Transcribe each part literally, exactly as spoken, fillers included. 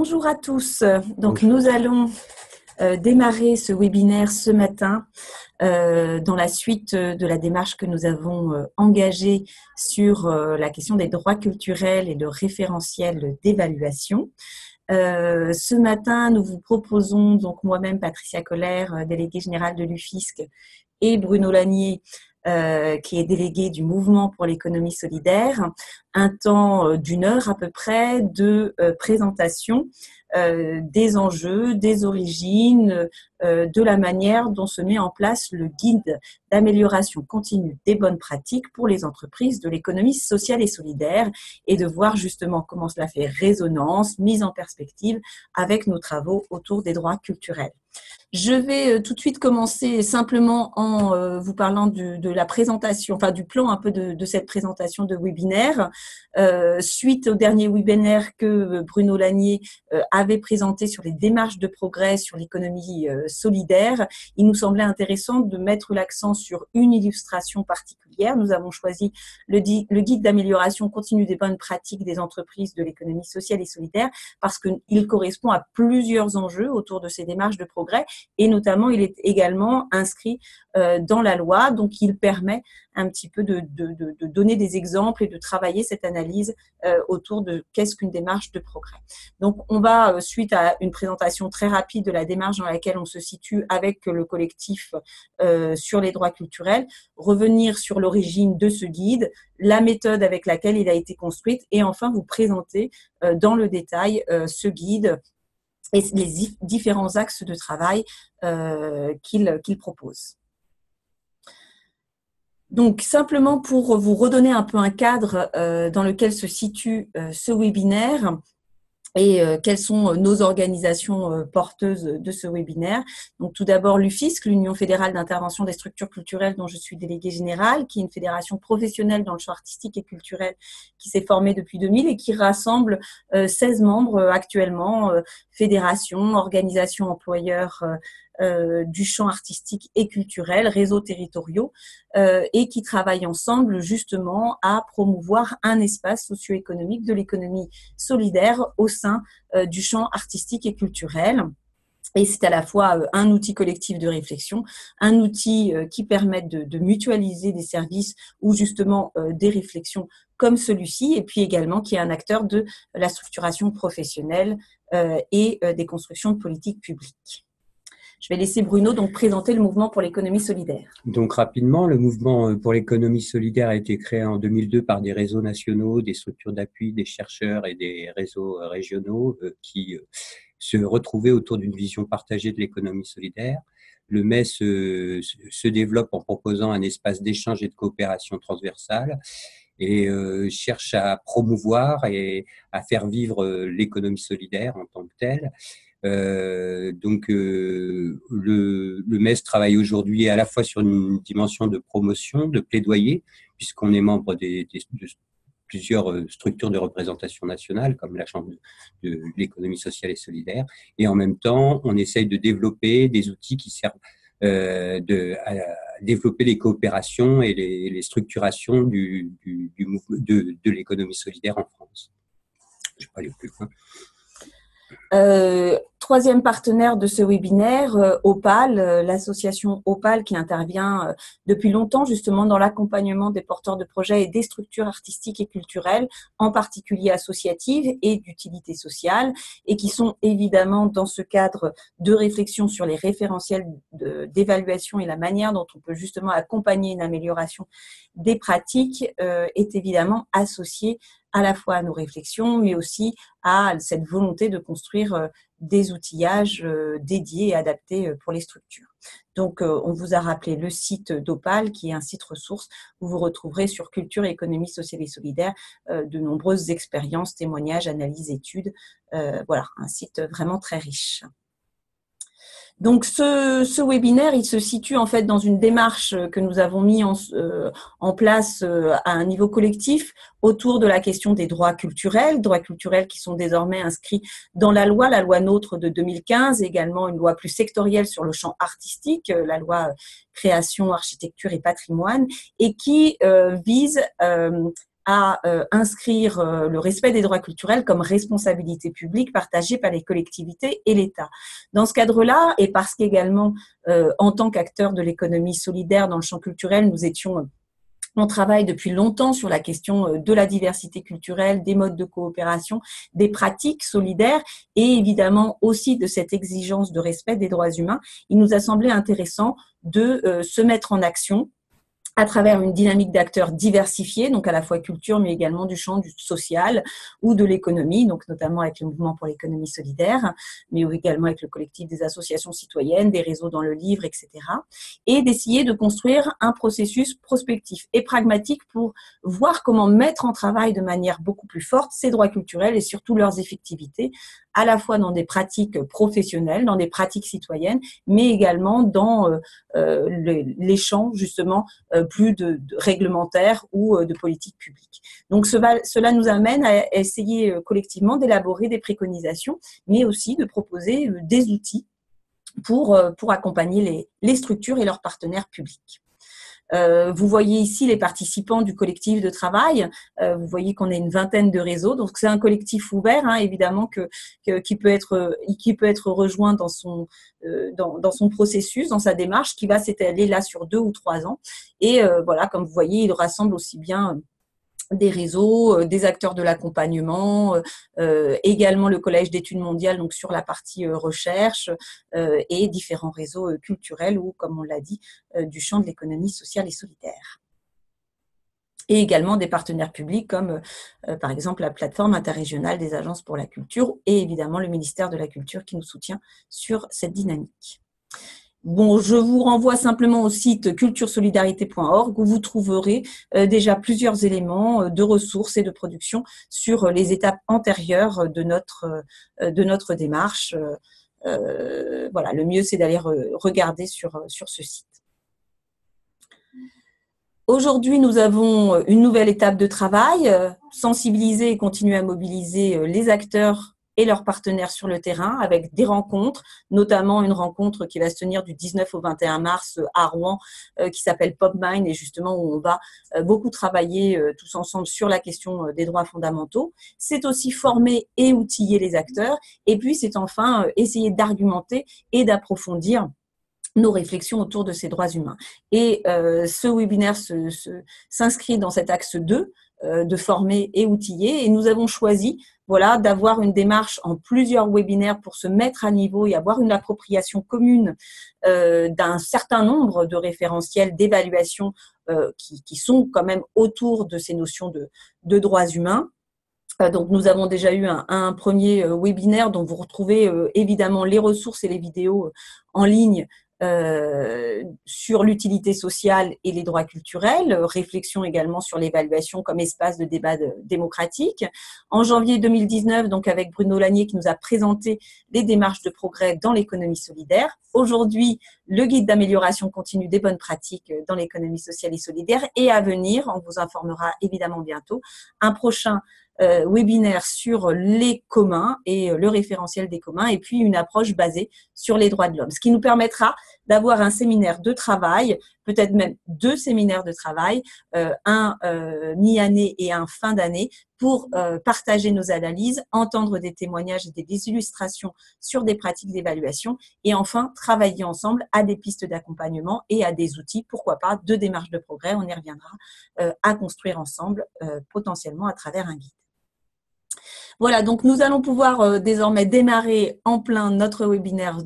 Bonjour à tous. Donc, Bonjour. Nous allons euh, démarrer ce webinaire ce matin euh, dans la suite de la démarche que nous avons euh, engagée sur euh, la question des droits culturels et de référentiel d'évaluation. Euh, ce matin, nous vous proposons, donc moi-même, Patricia Collaire, déléguée générale de l'U F I S C, et Bruno Lanier, Euh, qui est délégué du Mouvement pour l'économie solidaire, un temps d'une heure à peu près de euh, présentation euh, des enjeux, des origines, euh, de la manière dont se met en place le guide d'amélioration continue des bonnes pratiques pour les entreprises de l'économie sociale et solidaire, et de voir justement comment cela fait résonance, mise en perspective avec nos travaux autour des droits culturels. Je vais tout de suite commencer simplement en vous parlant du, de la présentation, enfin du plan un peu de, de cette présentation de webinaire. Euh, suite au dernier webinaire que Bruno Lanier avait présenté sur les démarches de progrès sur l'économie solidaire, il nous semblait intéressant de mettre l'accent sur une illustration particulière. Nous avons choisi le, le guide d'amélioration continue des bonnes pratiques des entreprises de l'économie sociale et solidaire parce qu'il correspond à plusieurs enjeux autour de ces démarches de progrès. Et notamment, il est également inscrit dans la loi, donc il permet un petit peu de, de, de donner des exemples et de travailler cette analyse autour de qu'est-ce qu'une démarche de progrès. Donc, on va, suite à une présentation très rapide de la démarche dans laquelle on se situe avec le collectif sur les droits culturels, revenir sur l'origine de ce guide, la méthode avec laquelle il a été construite et enfin vous présenter dans le détail ce guide et les différents axes de travail euh, qu'il qu'il propose. Donc, simplement pour vous redonner un peu un cadre euh, dans lequel se situe euh, ce webinaire, et euh, quelles sont nos organisations euh, porteuses de ce webinaire. Donc, tout d'abord, l'U F I S C, l'Union fédérale d'intervention des structures culturelles dont je suis déléguée générale, qui est une fédération professionnelle dans le champ artistique et culturel qui s'est formée depuis deux mille et qui rassemble euh, seize membres euh, actuellement, euh, fédérations, organisations employeurs euh, Euh, du champ artistique et culturel, réseaux territoriaux, euh, et qui travaillent ensemble justement à promouvoir un espace socio-économique de l'économie solidaire au sein euh, du champ artistique et culturel. Et c'est à la fois un outil collectif de réflexion, un outil qui permet de, de mutualiser des services ou justement des réflexions comme celui-ci, et puis également qui est un acteur de la structuration professionnelle et des constructions de politiques publiques. Je vais laisser Bruno donc présenter le Mouvement pour l'économie solidaire. Donc rapidement, le Mouvement pour l'économie solidaire a été créé en deux mille deux par des réseaux nationaux, des structures d'appui, des chercheurs et des réseaux régionaux qui se retrouvaient autour d'une vision partagée de l'économie solidaire. Le M E S se, se développe en proposant un espace d'échange et de coopération transversale et cherche à promouvoir et à faire vivre l'économie solidaire en tant que telle. Euh, donc euh, le, le M E S travaille aujourd'hui à la fois sur une dimension de promotion, de plaidoyer, puisqu'on est membre des, des, de plusieurs structures de représentation nationale, comme la Chambre de, de l'économie sociale et solidaire, et en même temps, on essaye de développer des outils qui servent euh, de, à développer les coopérations et les, les structurations du, du, du de, de l'économie solidaire en France. Je ne vais pas aller plus loin. Euh, troisième partenaire de ce webinaire, OPAL, l'association OPAL qui intervient depuis longtemps justement dans l'accompagnement des porteurs de projets et des structures artistiques et culturelles, en particulier associatives et d'utilité sociale, et qui sont évidemment dans ce cadre de réflexion sur les référentiels d'évaluation et la manière dont on peut justement accompagner une amélioration des pratiques, euh, est évidemment associée à la fois à nos réflexions, mais aussi à cette volonté de construire des outillages dédiés et adaptés pour les structures. Donc, on vous a rappelé le site d'OPAL, qui est un site ressource où vous retrouverez sur culture, économie, sociale et solidaire de nombreuses expériences, témoignages, analyses, études. Euh, voilà, un site vraiment très riche. Donc, ce, ce webinaire, il se situe en fait dans une démarche que nous avons mis en, euh, en place euh, à un niveau collectif autour de la question des droits culturels, droits culturels qui sont désormais inscrits dans la loi, la loi NOTRe de deux mille quinze, également une loi plus sectorielle sur le champ artistique, la loi création, architecture et patrimoine, et qui euh, vise euh, à euh, inscrire euh, le respect des droits culturels comme responsabilité publique partagée par les collectivités et l'État. Dans ce cadre-là, et parce qu'également, euh, en tant qu'acteur de l'économie solidaire dans le champ culturel, nous étions... Euh, On travaille depuis longtemps sur la question de la diversité culturelle, des modes de coopération, des pratiques solidaires et évidemment aussi de cette exigence de respect des droits humains. Il nous a semblé intéressant de se mettre en action à travers une dynamique d'acteurs diversifiés, donc à la fois culture, mais également du champ du social ou de l'économie, donc notamment avec le Mouvement pour l'économie solidaire, mais également avec le collectif des associations citoyennes, des réseaux dans le livre, et cetera. Et d'essayer de construire un processus prospectif et pragmatique pour voir comment mettre en travail de manière beaucoup plus forte ces droits culturels et surtout leurs effectivités, à la fois dans des pratiques professionnelles, dans des pratiques citoyennes, mais également dans euh, euh, les, les champs justement euh, plus de, de réglementaires ou euh, de politiques publiques. Donc ce va, cela nous amène à essayer euh, collectivement d'élaborer des préconisations, mais aussi de proposer euh, des outils pour, euh, pour accompagner les, les structures et leurs partenaires publics. Euh, vous voyez ici les participants du collectif de travail. Euh, vous voyez qu'on a une vingtaine de réseaux. Donc c'est un collectif ouvert, hein, évidemment, que, que qui peut être qui peut être rejoint dans son euh, dans, dans son processus, dans sa démarche, qui va s'étaler là sur deux ou trois ans. Et euh, voilà, comme vous voyez, il rassemble aussi bien des réseaux, des acteurs de l'accompagnement, euh, également le Collège d'études mondiales donc sur la partie euh, recherche euh, et différents réseaux euh, culturels ou, comme on l'a dit, euh, du champ de l'économie sociale et solidaire. Et également des partenaires publics comme, euh, par exemple, la plateforme interrégionale des agences pour la culture et évidemment le ministère de la Culture qui nous soutient sur cette dynamique. Bon, je vous renvoie simplement au site culture solidarité point org où vous trouverez déjà plusieurs éléments de ressources et de production sur les étapes antérieures de notre, de notre démarche. Euh, voilà, le mieux, c'est d'aller regarder sur, sur ce site. Aujourd'hui, nous avons une nouvelle étape de travail, sensibiliser et continuer à mobiliser les acteurs et leurs partenaires sur le terrain avec des rencontres, notamment une rencontre qui va se tenir du dix-neuf au vingt et un mars à Rouen qui s'appelle PopMind et justement où on va beaucoup travailler tous ensemble sur la question des droits fondamentaux. C'est aussi former et outiller les acteurs et puis c'est enfin essayer d'argumenter et d'approfondir nos réflexions autour de ces droits humains. Et euh, ce webinaire se, se, s'inscrit dans cet axe deux euh, de former et outiller et nous avons choisi voilà, d'avoir une démarche en plusieurs webinaires pour se mettre à niveau et avoir une appropriation commune euh, d'un certain nombre de référentiels d'évaluation euh, qui, qui sont quand même autour de ces notions de, de droits humains. Donc, nous avons déjà eu un, un premier webinaire dont vous retrouvez euh, évidemment les ressources et les vidéos en ligne Euh, sur l'utilité sociale et les droits culturels, euh, réflexion également sur l'évaluation comme espace de débat de, démocratique. En janvier deux mille dix-neuf, donc avec Bruno Lanier qui nous a présenté les démarches de progrès dans l'économie solidaire. Aujourd'hui, le guide d'amélioration continue des bonnes pratiques dans l'économie sociale et solidaire. Et à venir, on vous informera évidemment bientôt, un prochain Euh, webinaire sur les communs et le référentiel des communs et puis une approche basée sur les droits de l'homme, ce qui nous permettra d'avoir un séminaire de travail, peut-être même deux séminaires de travail, euh, un euh, mi-année et un fin d'année pour euh, partager nos analyses, entendre des témoignages et des illustrations sur des pratiques d'évaluation et enfin travailler ensemble à des pistes d'accompagnement et à des outils, pourquoi pas, de démarches de progrès, on y reviendra, euh, à construire ensemble euh, potentiellement à travers un guide. Voilà, donc nous allons pouvoir euh, désormais démarrer en plein notre webinaire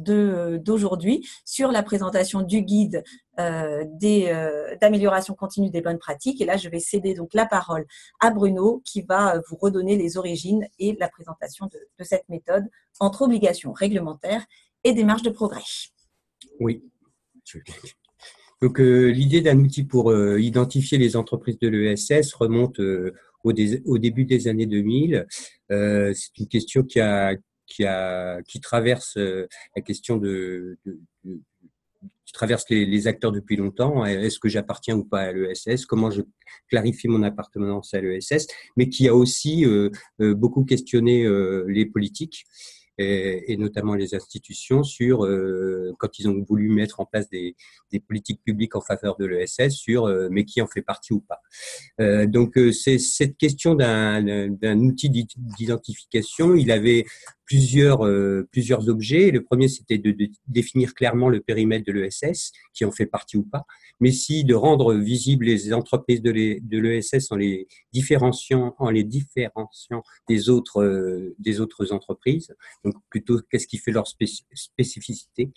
d'aujourd'hui euh, sur la présentation du guide euh, d'amélioration euh, continue des bonnes pratiques. Et là, je vais céder donc la parole à Bruno qui va vous redonner les origines et la présentation de, de cette méthode entre obligations réglementaires et démarches de progrès. Oui, je vais cliquer. Donc euh, l'idée d'un outil pour euh, identifier les entreprises de l'E S S remonte euh, au, dé au début des années deux mille. Euh, c'est une question qui, a, qui, a, qui traverse euh, la question de, de, de qui traverse les, les acteurs depuis longtemps. Est-ce que j'appartiens ou pas à l'E S S? Comment je clarifie mon appartenance à l'E S S? Mais qui a aussi euh, euh, beaucoup questionné euh, les politiques. et, et notamment les institutions, sur euh, quand ils ont voulu mettre en place des, des politiques publiques en faveur de l'E S S, sur euh, mais qui en fait partie ou pas. Euh, donc euh, c'est cette question d'un d'un outil d'identification. Il avait plusieurs euh, plusieurs objets. Le premier, c'était de, de définir clairement le périmètre de l'E S S, qui en fait partie ou pas, mais si de rendre visibles les entreprises de l'E S S en les différenciant en les différenciant des autres euh, des autres entreprises. Donc plutôt qu'est-ce qui fait leur spécificité.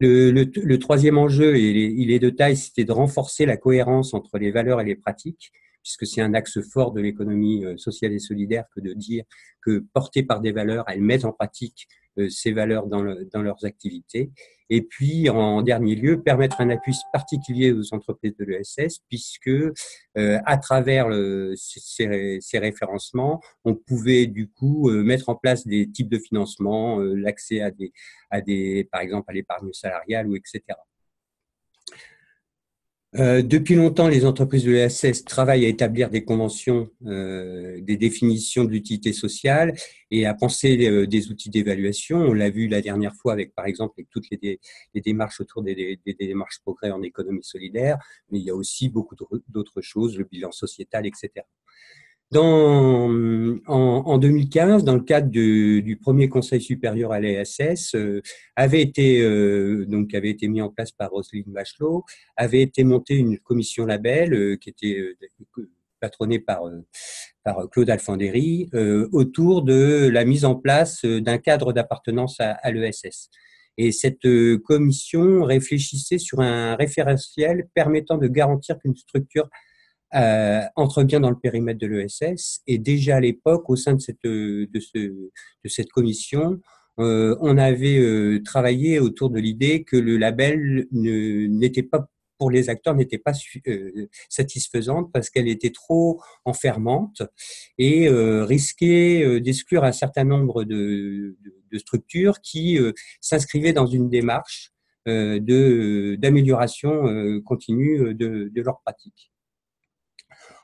Le, le, le troisième enjeu, et il est de taille, c'était de renforcer la cohérence entre les valeurs et les pratiques, puisque c'est un axe fort de l'économie sociale et solidaire que de dire que, portées par des valeurs, elles mettent en pratique ces valeurs dans, le, dans leurs activités. Et puis, en dernier lieu, permettre un appui particulier aux entreprises de l'E S S, puisque euh, à travers le, ces, ces référencements, on pouvait du coup euh, mettre en place des types de financement, euh, l'accès à des, à des, par exemple, à l'épargne salariale, ou et cetera. Euh, depuis longtemps, les entreprises de l'E S S travaillent à établir des conventions, euh, des définitions d'utilité sociale et à penser euh, des outils d'évaluation. On l'a vu la dernière fois avec, par exemple, avec toutes les, dé, les démarches autour des, des, des démarches progrès en économie solidaire, mais il y a aussi beaucoup d'autres choses, le bilan sociétal, et cetera. Dans, en, en deux mille quinze, dans le cadre du, du premier Conseil supérieur à l'E S S, euh, avait été euh, donc avait été mis en place par Roselyne Bachelot, avait été montée une commission label euh, qui était euh, patronnée par euh, par Claude Alfandéry euh, autour de la mise en place d'un cadre d'appartenance à, à l'E S S. Et cette commission réfléchissait sur un référentiel permettant de garantir qu'une structure Euh, entre bien dans le périmètre de l'E S S. Et déjà à l'époque, au sein de cette de, ce, de cette commission, euh, on avait euh, travaillé autour de l'idée que le label n'était pas pour les acteurs n'était pas euh, satisfaisante, parce qu'elle était trop enfermante et euh, risquait euh, d'exclure un certain nombre de, de, de structures qui euh, s'inscrivaient dans une démarche euh, de d'amélioration euh, continue de, de leur pratique.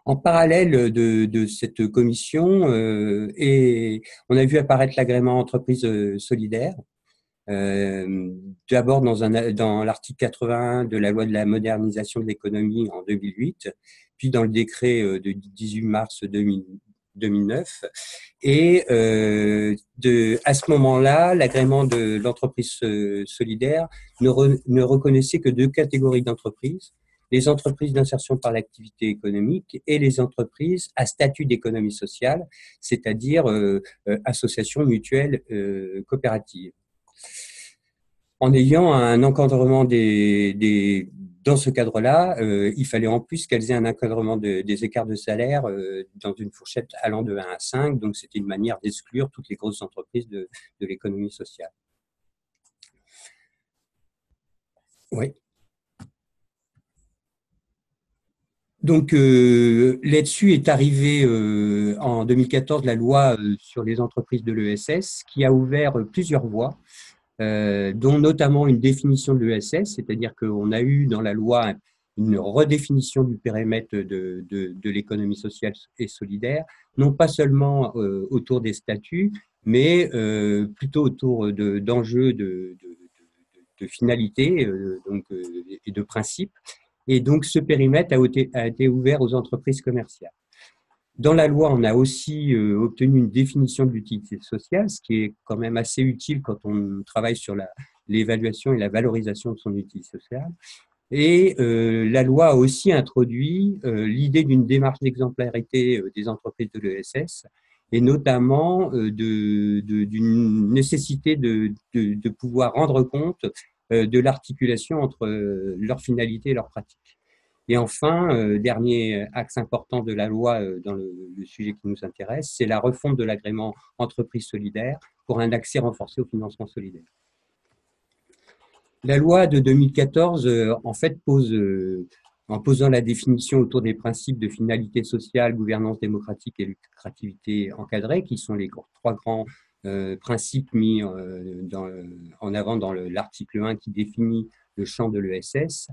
En parallèle de, de cette commission, euh, et on a vu apparaître l'agrément entreprise solidaire, euh, d'abord dans, dans l'article quatre-vingt-un de la loi de la modernisation de l'économie en deux mille huit, puis dans le décret de dix-huit mars deux mille neuf. Et euh, de, à ce moment-là, l'agrément de l'entreprise solidaire ne, re, ne reconnaissait que deux catégories d'entreprises: les entreprises d'insertion par l'activité économique et les entreprises à statut d'économie sociale, c'est-à-dire euh, associations mutuelles euh, coopératives. En ayant un encadrement des, des dans ce cadre-là, euh, il fallait en plus qu'elles aient un encadrement de, des écarts de salaire euh, dans une fourchette allant de un à cinq, donc c'était une manière d'exclure toutes les grosses entreprises de, de l'économie sociale. Oui. Donc euh, là-dessus est arrivée euh, en deux mille quatorze la loi euh, sur les entreprises de l'E S S, qui a ouvert euh, plusieurs voies, euh, dont notamment une définition de l'E S S, c'est-à-dire qu'on a eu dans la loi une redéfinition du périmètre de, de, de l'économie sociale et solidaire, non pas seulement euh, autour des statuts, mais euh, plutôt autour de, d'enjeux de, de, de, de finalité euh, donc, euh, et de principes. Et donc, ce périmètre a été, a été ouvert aux entreprises commerciales. Dans la loi, on a aussi euh, obtenu une définition de l'utilité sociale, ce qui est quand même assez utile quand on travaille sur l'évaluation et la valorisation de son utilité sociale. Et euh, la loi a aussi introduit euh, l'idée d'une démarche d'exemplarité euh, des entreprises de l'E S S, et notamment euh, de, de, d'une nécessité de, de, de pouvoir rendre compte de l'articulation entre leur finalité et leur pratique. Et enfin, dernier axe important de la loi dans le sujet qui nous intéresse, c'est la refonte de l'agrément entreprise solidaire pour un accès renforcé au financement solidaire. La loi de deux mille quatorze, en fait, pose, en posant la définition autour des principes de finalité sociale, gouvernance démocratique et lucrativité encadrée, qui sont les trois grands Euh, principe mis euh, dans, en avant dans l'article un, qui définit le champ de l'E S S,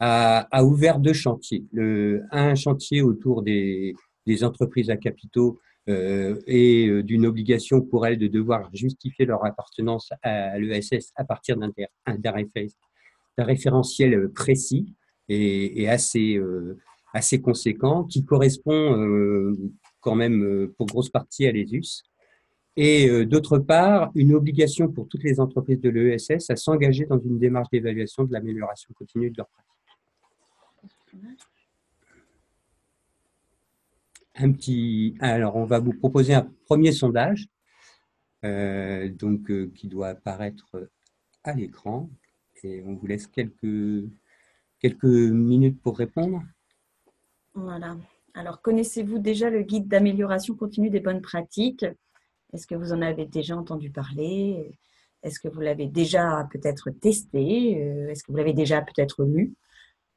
a, a ouvert deux chantiers. Le, un chantier autour des, des entreprises à capitaux, euh, et d'une obligation pour elles de devoir justifier leur appartenance à l'E S S à partir d'un d'un référentiel précis et, et assez, euh, assez conséquent, qui correspond euh, quand même pour grosse partie à l'E S U S. Et euh, d'autre part, une obligation pour toutes les entreprises de l'E S S à s'engager dans une démarche d'évaluation de l'amélioration continue de leur pratique. Un petit, alors, on va vous proposer un premier sondage euh, donc, euh, qui doit apparaître à l'écran. Et on vous laisse quelques, quelques minutes pour répondre. Voilà. Alors, connaissez-vous déjà le guide d'amélioration continue des bonnes pratiques ? Est-ce que vous en avez déjà entendu parler? Est-ce que vous l'avez déjà peut-être testé? Est-ce que vous l'avez déjà peut-être lu?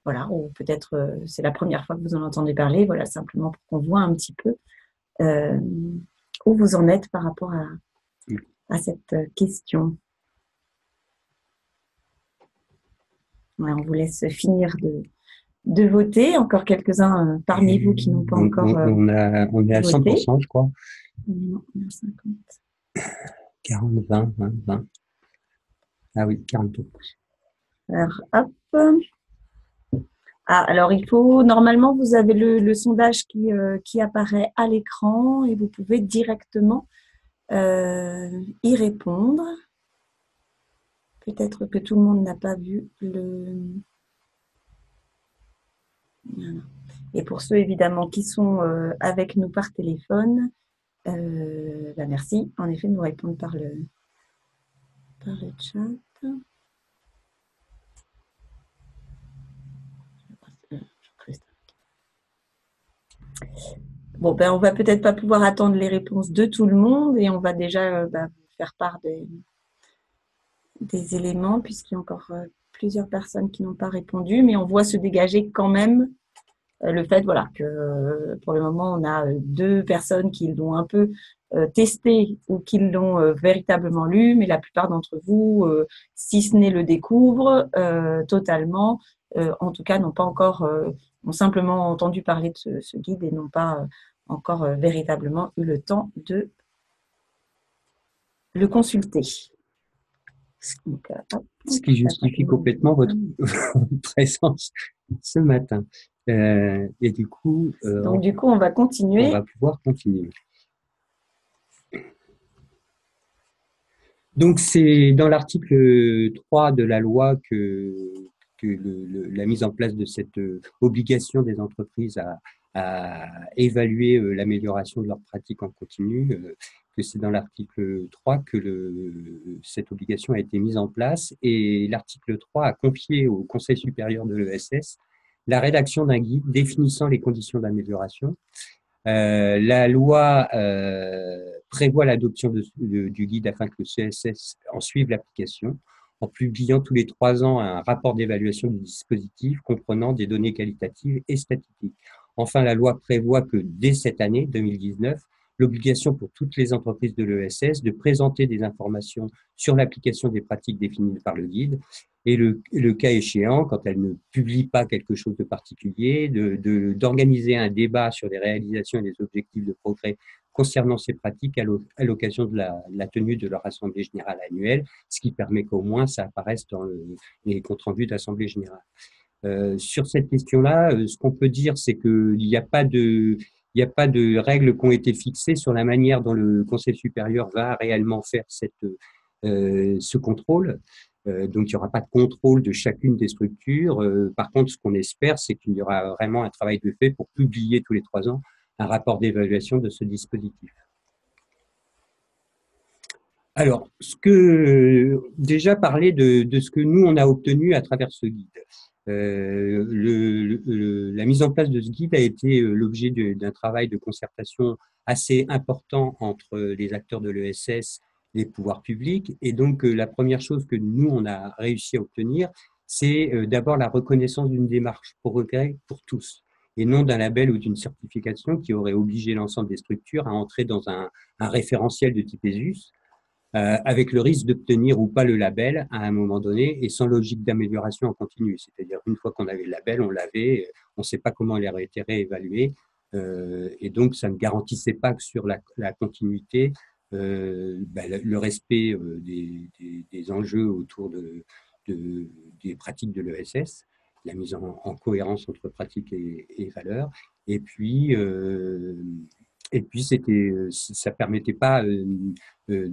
Voilà, ou peut-être c'est la première fois que vous en entendez parler. Voilà, simplement pour qu'on voit un petit peu euh, où vous en êtes par rapport à, à cette question. Ouais, on vous laisse finir de, de voter. Encore quelques-uns parmi vous qui n'ont pas encore voté. On, on, a, on est à voté. cent pour cent, je crois. Non, cinquante. quarante, vingt, vingt, vingt. Ah oui, quarante-deux. Alors, hop. Ah, alors, il faut, normalement, vous avez le, le sondage qui, euh, qui apparaît à l'écran et vous pouvez directement euh, y répondre. Peut-être que tout le monde n'a pas vu le... Voilà. Et pour ceux, évidemment, qui sont euh, avec nous par téléphone, Euh, bah merci, en effet, de nous répondre par le, par le chat. Bon, ben, on va peut-être pas pouvoir attendre les réponses de tout le monde et on va déjà euh, bah, faire part des, des éléments puisqu'il y a encore euh, plusieurs personnes qui n'ont pas répondu, mais on voit se dégager quand même le fait voilà, que pour le moment, on a deux personnes qui l'ont un peu testé ou qui l'ont véritablement lu, mais la plupart d'entre vous, si ce n'est le découvre euh, totalement, euh, en tout cas, n'ont pas encore, euh, ont simplement entendu parler de ce, ce guide et n'ont pas encore euh, véritablement eu le temps de le consulter. Donc, hop, ce qui justifie complètement votre présence ce matin. Euh, et du coup, euh, donc du coup, on va continuer. On va pouvoir continuer. Donc, c'est dans l'article trois de la loi que, que le, le, la mise en place de cette obligation des entreprises à, à évaluer l'amélioration de leurs pratiques en continu, que c'est dans l'article trois que le, cette obligation a été mise en place. Et l'article trois a confié au Conseil supérieur de l'E S S la rédaction d'un guide définissant les conditions d'amélioration. Euh, la loi euh, prévoit l'adoption du guide afin que le C S S en suive l'application, en publiant tous les trois ans un rapport d'évaluation du dispositif comprenant des données qualitatives et statistiques. Enfin, la loi prévoit que dès cette année, deux mille dix-neuf, l'obligation pour toutes les entreprises de l'E S S de présenter des informations sur l'application des pratiques définies par le guide et le, le cas échéant, quand elles ne publient pas quelque chose de particulier, d'organiser de, de, un débat sur les réalisations et les objectifs de progrès concernant ces pratiques à l'occasion de la, la tenue de leur assemblée générale annuelle, ce qui permet qu'au moins ça apparaisse dans le, les comptes rendus d'assemblée générale. Euh, sur cette question-là, ce qu'on peut dire, c'est qu'il n'y a pas de... Il n'y a pas de règles qui ont été fixées sur la manière dont le Conseil supérieur va réellement faire cette, euh, ce contrôle. Euh, donc, il n'y aura pas de contrôle de chacune des structures. Euh, par contre, ce qu'on espère, c'est qu'il y aura vraiment un travail de fait pour publier tous les trois ans un rapport d'évaluation de ce dispositif. Alors, ce que, déjà parler de, de ce que nous, on a obtenu à travers ce guide. Euh, le, le, la mise en place de ce guide a été l'objet d'un travail de concertation assez important entre les acteurs de l'E S S et les pouvoirs publics. Et donc, la première chose que nous, on a réussi à obtenir, c'est d'abord la reconnaissance d'une démarche progrès pour tous, et non d'un label ou d'une certification qui aurait obligé l'ensemble des structures à entrer dans un, un référentiel de type E S U S. Euh, avec le risque d'obtenir ou pas le label à un moment donné et sans logique d'amélioration en continu. C'est-à-dire, une fois qu'on avait le label, on l'avait, on ne sait pas comment il aurait été réévalué. euh, et donc ça ne garantissait pas que sur la, la continuité euh, ben, le, le respect euh, des, des, des enjeux autour de, de, des pratiques de l'E S S, la mise en, en cohérence entre pratiques et, et valeurs, et puis euh, et puis c'était ça permettait pas euh, de,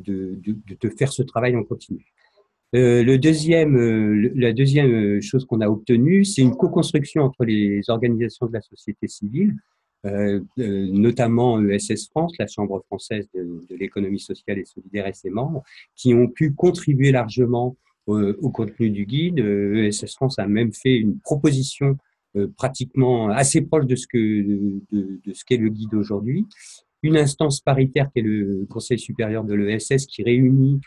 de, de, de faire ce travail en continu. Euh, le deuxième, euh, la deuxième chose qu'on a obtenue, c'est une co-construction entre les organisations de la société civile, euh, euh, notamment E S S France, la Chambre française de, de l'économie sociale et solidaire et ses membres, qui ont pu contribuer largement euh, au contenu du guide. Euh, E S S France a même fait une proposition euh, pratiquement assez proche de ce que de, de ce qu'est le guide aujourd'hui. Une instance paritaire qui est le Conseil supérieur de l'E S S qui réunit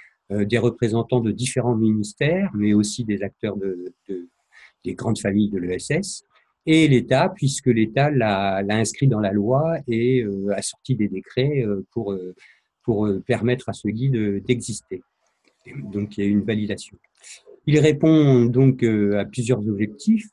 des représentants de différents ministères, mais aussi des acteurs de, de, des grandes familles de l'E S S, et l'État, puisque l'État l'a inscrit dans la loi et euh, a sorti des décrets pour, pour permettre à ce guide d'exister. Donc, il y a une validation. Il répond donc à plusieurs objectifs,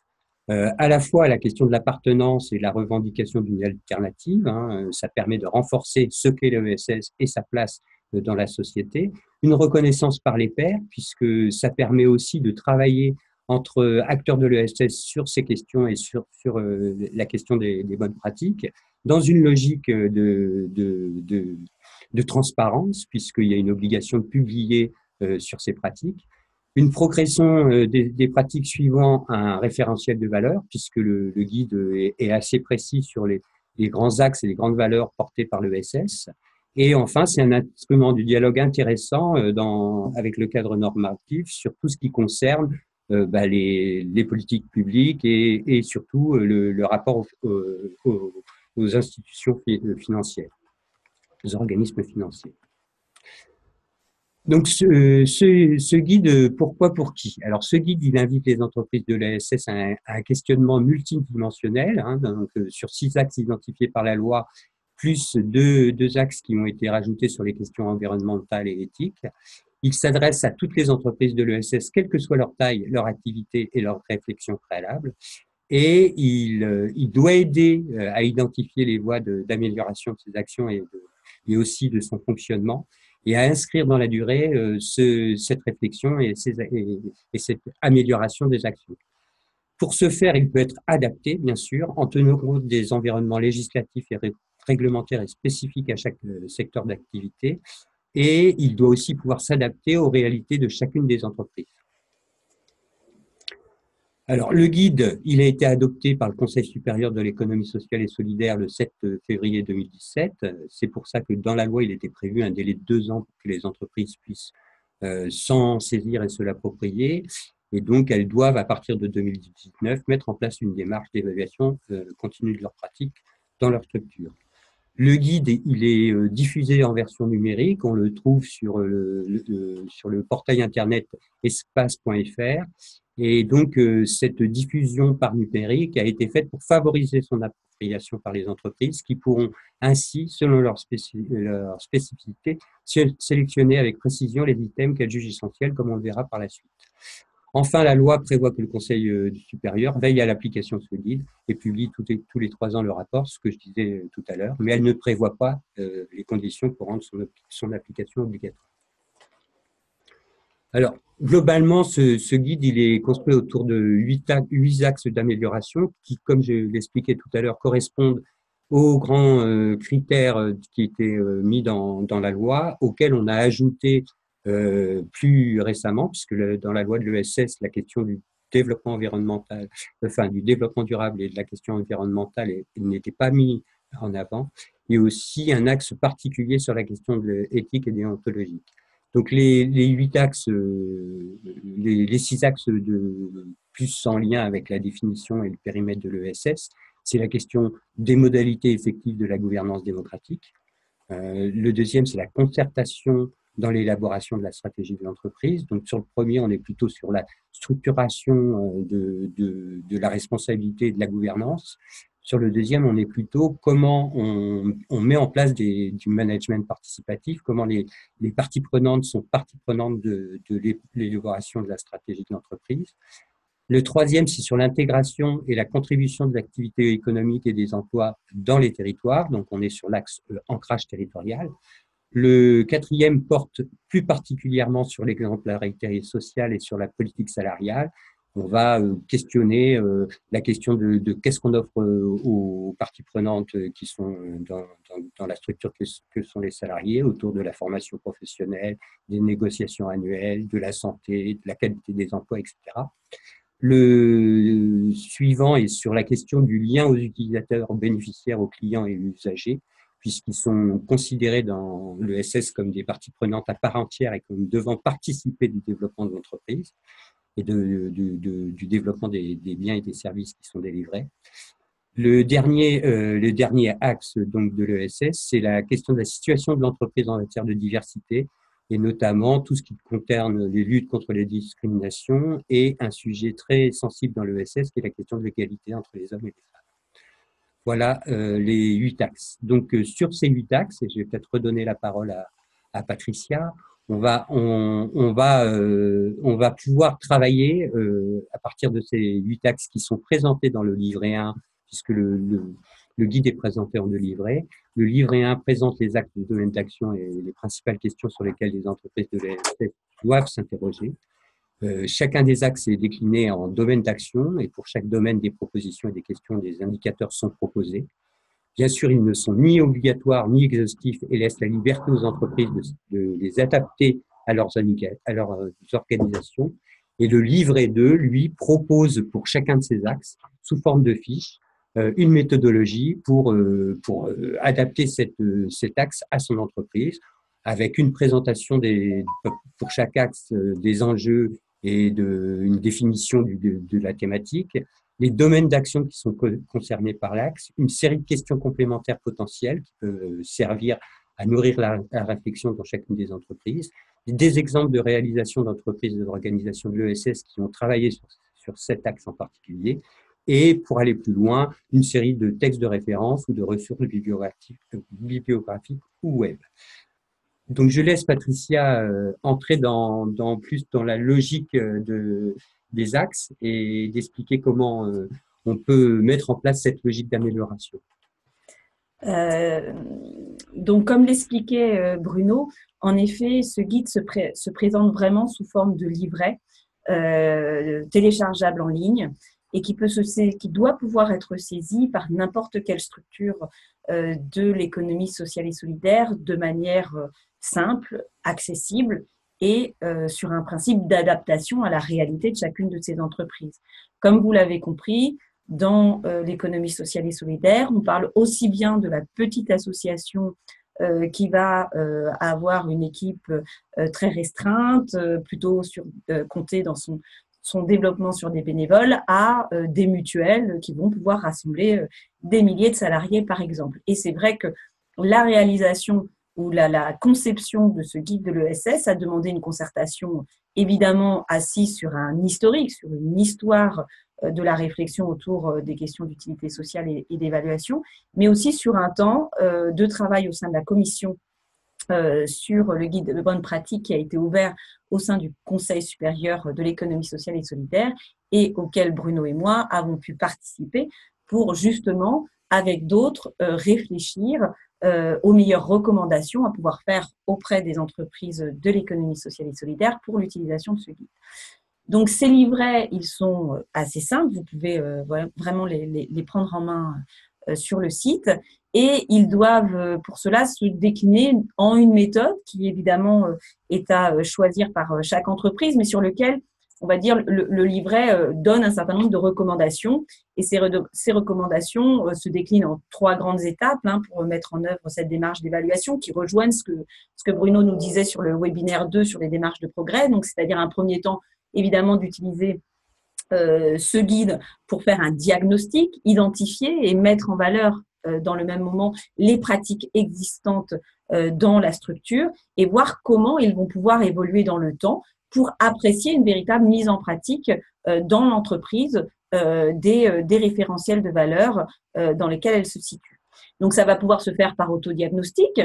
euh, à la fois à la question de l'appartenance et la revendication d'une alternative. Hein, ça permet de renforcer ce qu'est l'E S S et sa place dans la société, une reconnaissance par les pairs, puisque ça permet aussi de travailler entre acteurs de l'E S S sur ces questions et sur, sur la question des, des bonnes pratiques, dans une logique de, de, de, de transparence, puisqu'il y a une obligation de publier euh, sur ces pratiques, une progression euh, des, des pratiques suivant un référentiel de valeurs, puisque le, le guide est, est assez précis sur les, les grands axes et les grandes valeurs portées par l'E S S. Et enfin, c'est un instrument du dialogue intéressant dans, avec le cadre normatif sur tout ce qui concerne euh, bah, les, les politiques publiques et, et surtout le, le rapport aux, aux, aux institutions financières, aux organismes financiers. Donc, ce, ce, ce guide, pourquoi, pour qui? Alors, ce guide, il invite les entreprises de l'E S S à un, à un questionnement multidimensionnel, hein, donc, sur six axes identifiés par la loi, plus deux, deux axes qui ont été rajoutés sur les questions environnementales et éthiques. Il s'adresse à toutes les entreprises de l'E S S, quelle que soit leur taille, leur activité et leur réflexion préalable. Et il, il doit aider à identifier les voies d'amélioration de, de ces actions et, de, et aussi de son fonctionnement, et à inscrire dans la durée ce, cette réflexion et, ces, et, et cette amélioration des actions. Pour ce faire, il peut être adapté, bien sûr, en tenant compte des environnements législatifs et réglementaire et spécifique à chaque secteur d'activité, et il doit aussi pouvoir s'adapter aux réalités de chacune des entreprises. Alors, le guide, il a été adopté par le Conseil supérieur de l'économie sociale et solidaire le sept février deux mille dix-sept. C'est pour ça que dans la loi, il était prévu un délai de deux ans pour que les entreprises puissent euh, s'en saisir et se l'approprier. Et donc, elles doivent, à partir de deux mille dix-neuf, mettre en place une démarche d'évaluation euh, continue de leurs pratiques dans leur structure. Le guide, il est diffusé en version numérique, on le trouve sur le, le, sur le portail internet espace point F R, et donc cette diffusion par numérique a été faite pour favoriser son appropriation par les entreprises qui pourront ainsi, selon leur, spécif leur spécificité, sé sélectionner avec précision les items qu'elles jugent essentiels, comme on le verra par la suite. Enfin, la loi prévoit que le Conseil supérieur veille à l'application de ce guide et publie tous les trois ans le rapport, ce que je disais tout à l'heure, mais elle ne prévoit pas euh, les conditions pour rendre son, son application obligatoire. Alors, globalement, ce, ce guide, il est construit autour de huit, huit axes d'amélioration qui, comme je l'expliquais tout à l'heure, correspondent aux grands euh, critères qui étaient euh, mis dans, dans la loi, auxquels on a ajouté Euh, plus récemment, puisque le, dans la loi de l'E S S, la question du développement environnemental, enfin du développement durable et de la question environnementale n'était pas mise en avant, et aussi un axe particulier sur la question de l'éthique et déontologique. Donc les, les huit axes, euh, les, les six axes de plus en lien avec la définition et le périmètre de l'E S S, c'est la question des modalités effectives de la gouvernance démocratique. Euh, le deuxième, c'est la concertation dans l'élaboration de la stratégie de l'entreprise. Donc, sur le premier, on est plutôt sur la structuration de, de, de la responsabilité et de la gouvernance. Sur le deuxième, on est plutôt comment on, on met en place des, du management participatif, comment les, les parties prenantes sont parties prenantes de, de l'élaboration de la stratégie de l'entreprise. Le troisième, c'est sur l'intégration et la contribution de l'activité économique et des emplois dans les territoires. Donc, on est sur l'axe ancrage territorial. Le quatrième porte plus particulièrement sur l'exemplarité sociale et sur la politique salariale. On va questionner la question de, de qu'est-ce qu'on offre aux parties prenantes qui sont dans, dans, dans la structure que, que sont les salariés autour de la formation professionnelle, des négociations annuelles, de la santé, de la qualité des emplois, et cetera. Le suivant est sur la question du lien aux utilisateurs, aux bénéficiaires, aux clients et aux usagers, puisqu'ils sont considérés dans l'E S S comme des parties prenantes à part entière et comme devant participer du développement de l'entreprise et de, de, de, du développement des, des biens et des services qui sont délivrés. Le dernier, euh, le dernier axe donc, de l'E S S, c'est la question de la situation de l'entreprise en matière de diversité, et notamment tout ce qui concerne les luttes contre les discriminations et un sujet très sensible dans l'E S S qui est la question de l'égalité entre les hommes et les femmes. Voilà euh, les huit axes. Donc euh, sur ces huit axes, et je vais peut-être redonner la parole à, à Patricia, on va, on, on, va, euh, on va pouvoir travailler euh, à partir de ces huit axes qui sont présentés dans le livret un, puisque le, le, le guide est présenté en deux livrets. Le livret un présente les actes de domaine d'action et les principales questions sur lesquelles les entreprises de l'E S S doivent s'interroger. Euh, chacun des axes est décliné en domaines d'action et pour chaque domaine, des propositions et des questions, des indicateurs sont proposés. Bien sûr, ils ne sont ni obligatoires ni exhaustifs et laissent la liberté aux entreprises de, de les adapter à leurs, à leurs organisations. Et le livret deux, lui, propose pour chacun de ces axes, sous forme de fiches, une méthodologie pour, pour adapter cette, cet axe à son entreprise, avec une présentation des, pour chaque axe des enjeux et de, une définition du, de, de la thématique, les domaines d'action qui sont concernés par l'axe, une série de questions complémentaires potentielles qui peuvent servir à nourrir la, la réflexion dans chacune des entreprises, des exemples de réalisation d'entreprises et d'organisations de l'E S S qui ont travaillé sur, sur cet axe en particulier, et pour aller plus loin, une série de textes de référence ou de ressources bibliographiques, bibliographiques ou web. Donc, je laisse Patricia euh, entrer dans, dans plus dans la logique de, des axes et d'expliquer comment euh, on peut mettre en place cette logique d'amélioration. Euh, donc, comme l'expliquait euh, Bruno, en effet, ce guide se, pré se présente vraiment sous forme de livret euh, téléchargeable en ligne, et qui, peut se, qui doit pouvoir être saisi par n'importe quelle structure de l'économie sociale et solidaire de manière simple, accessible et sur un principe d'adaptation à la réalité de chacune de ces entreprises. Comme vous l'avez compris, dans l'économie sociale et solidaire, on parle aussi bien de la petite association Euh, qui va euh, avoir une équipe euh, très restreinte, euh, plutôt sur, euh, compter dans son, son développement sur des bénévoles, à euh, des mutuelles qui vont pouvoir rassembler euh, des milliers de salariés, par exemple. Et c'est vrai que la réalisation ou la, la conception de ce guide de l'E S S a demandé une concertation, évidemment, assise sur un historique, sur une histoire de la réflexion autour des questions d'utilité sociale et d'évaluation, mais aussi sur un temps de travail au sein de la commission sur le guide de bonne pratique qui a été ouvert au sein du Conseil supérieur de l'économie sociale et solidaire et auquel Bruno et moi avons pu participer pour justement, avec d'autres, réfléchir aux meilleures recommandations à pouvoir faire auprès des entreprises de l'économie sociale et solidaire pour l'utilisation de ce guide. Donc, ces livrets, ils sont assez simples. Vous pouvez euh, vraiment les, les, les prendre en main euh, sur le site. Et ils doivent, euh, pour cela, se décliner en une méthode qui, évidemment, euh, est à euh, choisir par euh, chaque entreprise, mais sur lequel, on va dire, le, le livret euh, donne un certain nombre de recommandations. Et ces, re ces recommandations euh, se déclinent en trois grandes étapes hein, pour mettre en œuvre cette démarche d'évaluation qui rejoignent ce que, ce que Bruno nous disait sur le webinaire deux sur les démarches de progrès. Donc, c'est-à-dire un premier temps, évidemment, d'utiliser euh, ce guide pour faire un diagnostic, identifier et mettre en valeur euh, dans le même moment les pratiques existantes euh, dans la structure et voir comment ils vont pouvoir évoluer dans le temps pour apprécier une véritable mise en pratique euh, dans l'entreprise euh, des, euh, des référentiels de valeur euh, dans lesquels elle se situe. Donc, ça va pouvoir se faire par autodiagnostic,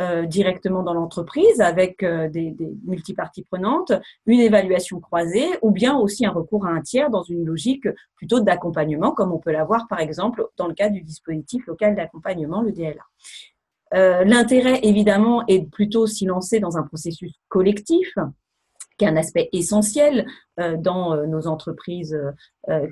euh, directement dans l'entreprise avec euh, des, des multiparties prenantes, une évaluation croisée ou bien aussi un recours à un tiers dans une logique plutôt d'accompagnement comme on peut l'avoir par exemple dans le cadre du dispositif local d'accompagnement, le D L A. Euh, l'intérêt évidemment est plutôt s'y lancer dans un processus collectif, qui est un aspect essentiel dans nos entreprises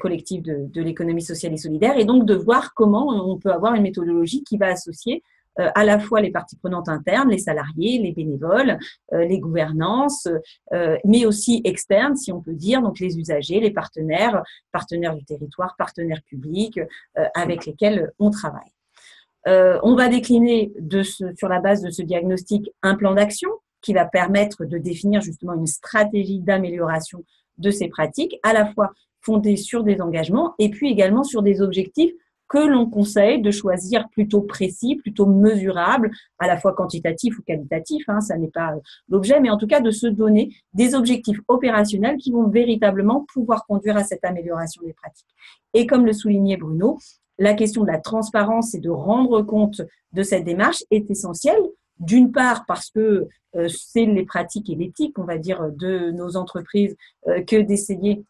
collectives de, de l'économie sociale et solidaire, et donc de voir comment on peut avoir une méthodologie qui va associer à la fois les parties prenantes internes, les salariés, les bénévoles, les gouvernances, mais aussi externes, si on peut dire, donc les usagers, les partenaires, partenaires du territoire, partenaires publics avec lesquels on travaille. On va décliner de ce, sur la base de ce diagnostic un plan d'action, qui va permettre de définir justement une stratégie d'amélioration de ces pratiques, à la fois fondée sur des engagements et puis également sur des objectifs que l'on conseille de choisir plutôt précis, plutôt mesurables, à la fois quantitatifs ou qualitatifs, hein, ça n'est pas l'objet, mais en tout cas de se donner des objectifs opérationnels qui vont véritablement pouvoir conduire à cette amélioration des pratiques. Et comme le soulignait Bruno, la question de la transparence et de rendre compte de cette démarche est essentielle. D'une part, parce que euh, c'est les pratiques et l'éthique, on va dire, de nos entreprises, euh, que d'essayer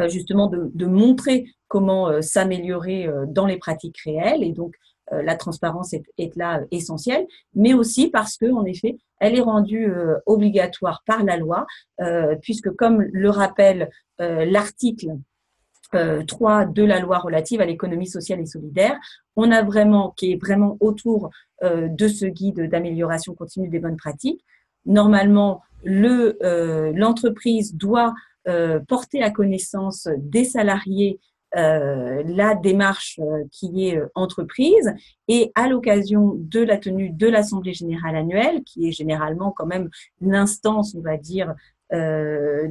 euh, justement de, de montrer comment euh, s'améliorer euh, dans les pratiques réelles. Et donc, euh, la transparence est, est là euh, essentielle, mais aussi parce que, en effet, elle est rendue euh, obligatoire par la loi, euh, puisque, comme le rappelle euh, l'article Euh, trois de la loi relative à l'économie sociale et solidaire, on a vraiment, qui est vraiment autour euh, de ce guide d'amélioration continue des bonnes pratiques, normalement, le, euh, l'entreprise doit euh, porter à connaissance des salariés euh, la démarche euh, qui est entreprise et à l'occasion de la tenue de l'Assemblée générale annuelle, qui est généralement quand même l'instance, on va dire, Euh,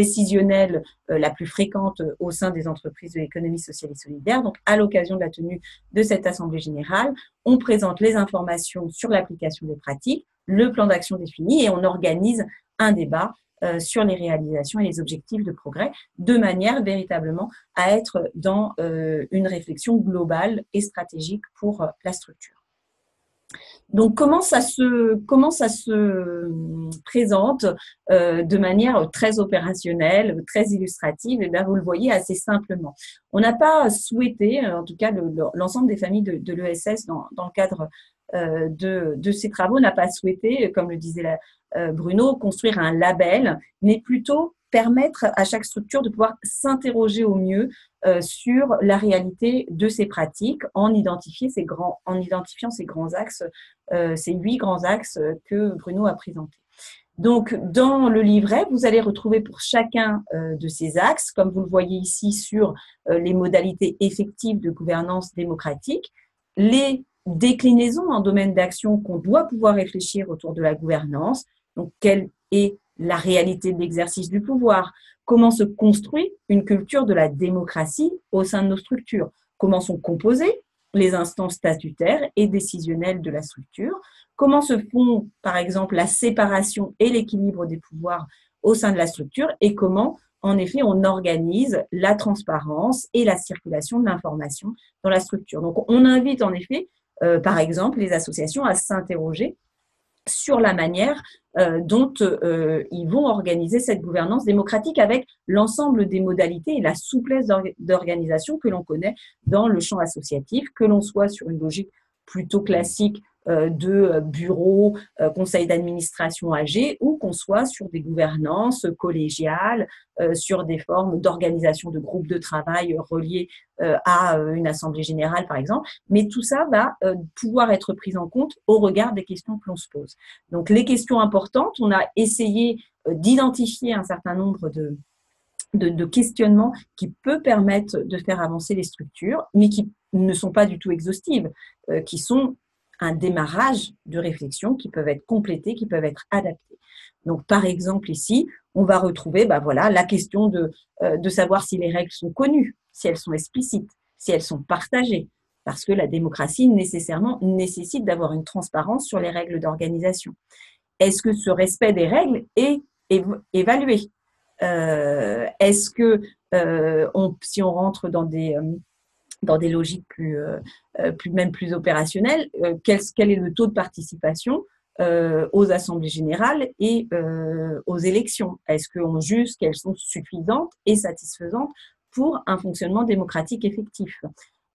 décisionnelle euh, la plus fréquente euh, au sein des entreprises de l'économie sociale et solidaire. Donc, à l'occasion de la tenue de cette Assemblée générale, on présente les informations sur l'application des pratiques, le plan d'action défini et on organise un débat euh, sur les réalisations et les objectifs de progrès de manière véritablement à être dans euh, une réflexion globale et stratégique pour euh, la structure. Donc, comment ça se, comment ça se présente euh, de manière très opérationnelle, très illustrative, et bien vous le voyez assez simplement. On n'a pas souhaité, en tout cas le, le, l'ensemble des familles de, de l'E S S dans, dans le cadre euh, de, de ces travaux, n'a pas souhaité, comme le disait la, euh, Bruno, construire un label, mais plutôt permettre à chaque structure de pouvoir s'interroger au mieux euh, sur la réalité de ces pratiques en, identifier ces grands, en identifiant ces grands axes, euh, ces huit grands axes que Bruno a présentés. Donc, dans le livret, vous allez retrouver pour chacun euh, de ces axes, comme vous le voyez ici, sur euh, les modalités effectives de gouvernance démocratique, les déclinaisons en domaine d'action qu'on doit pouvoir réfléchir autour de la gouvernance, donc quelle est la réalité de l'exercice du pouvoir, comment se construit une culture de la démocratie au sein de nos structures, comment sont composées les instances statutaires et décisionnelles de la structure, comment se font, par exemple, la séparation et l'équilibre des pouvoirs au sein de la structure et comment, en effet, on organise la transparence et la circulation de l'information dans la structure. Donc, on invite, en effet, euh, par exemple, les associations à s'interroger sur la manière euh, dont euh, ils vont organiser cette gouvernance démocratique avec l'ensemble des modalités et la souplesse d'organisation que l'on connaît dans le champ associatif, que l'on soit sur une logique plutôt classique euh, de bureau, euh, conseil d'administration A G, ou qu'on soit sur des gouvernances collégiales, euh, sur des formes d'organisation de groupes de travail reliés euh, à une assemblée générale, par exemple. Mais tout ça va euh, pouvoir être pris en compte au regard des questions que l'on se pose. Donc, les questions importantes, on a essayé euh, d'identifier un certain nombre de De, de questionnements qui peut permettre de faire avancer les structures, mais qui ne sont pas du tout exhaustives, euh, qui sont un démarrage de réflexion, qui peuvent être complétés, qui peuvent être adaptés. Donc, par exemple, ici, on va retrouver bah, voilà, la question de, euh, de savoir si les règles sont connues, si elles sont explicites, si elles sont partagées, parce que la démocratie nécessairement nécessite d'avoir une transparence sur les règles d'organisation. Est-ce que ce respect des règles est évalué ? Euh, est-ce que euh, on, si on rentre dans des, dans des logiques plus, euh, plus même plus opérationnelles, euh, quel, quel est le taux de participation euh, aux assemblées générales et euh, aux élections? Est-ce qu'on juge qu'elles sont suffisantes et satisfaisantes pour un fonctionnement démocratique effectif?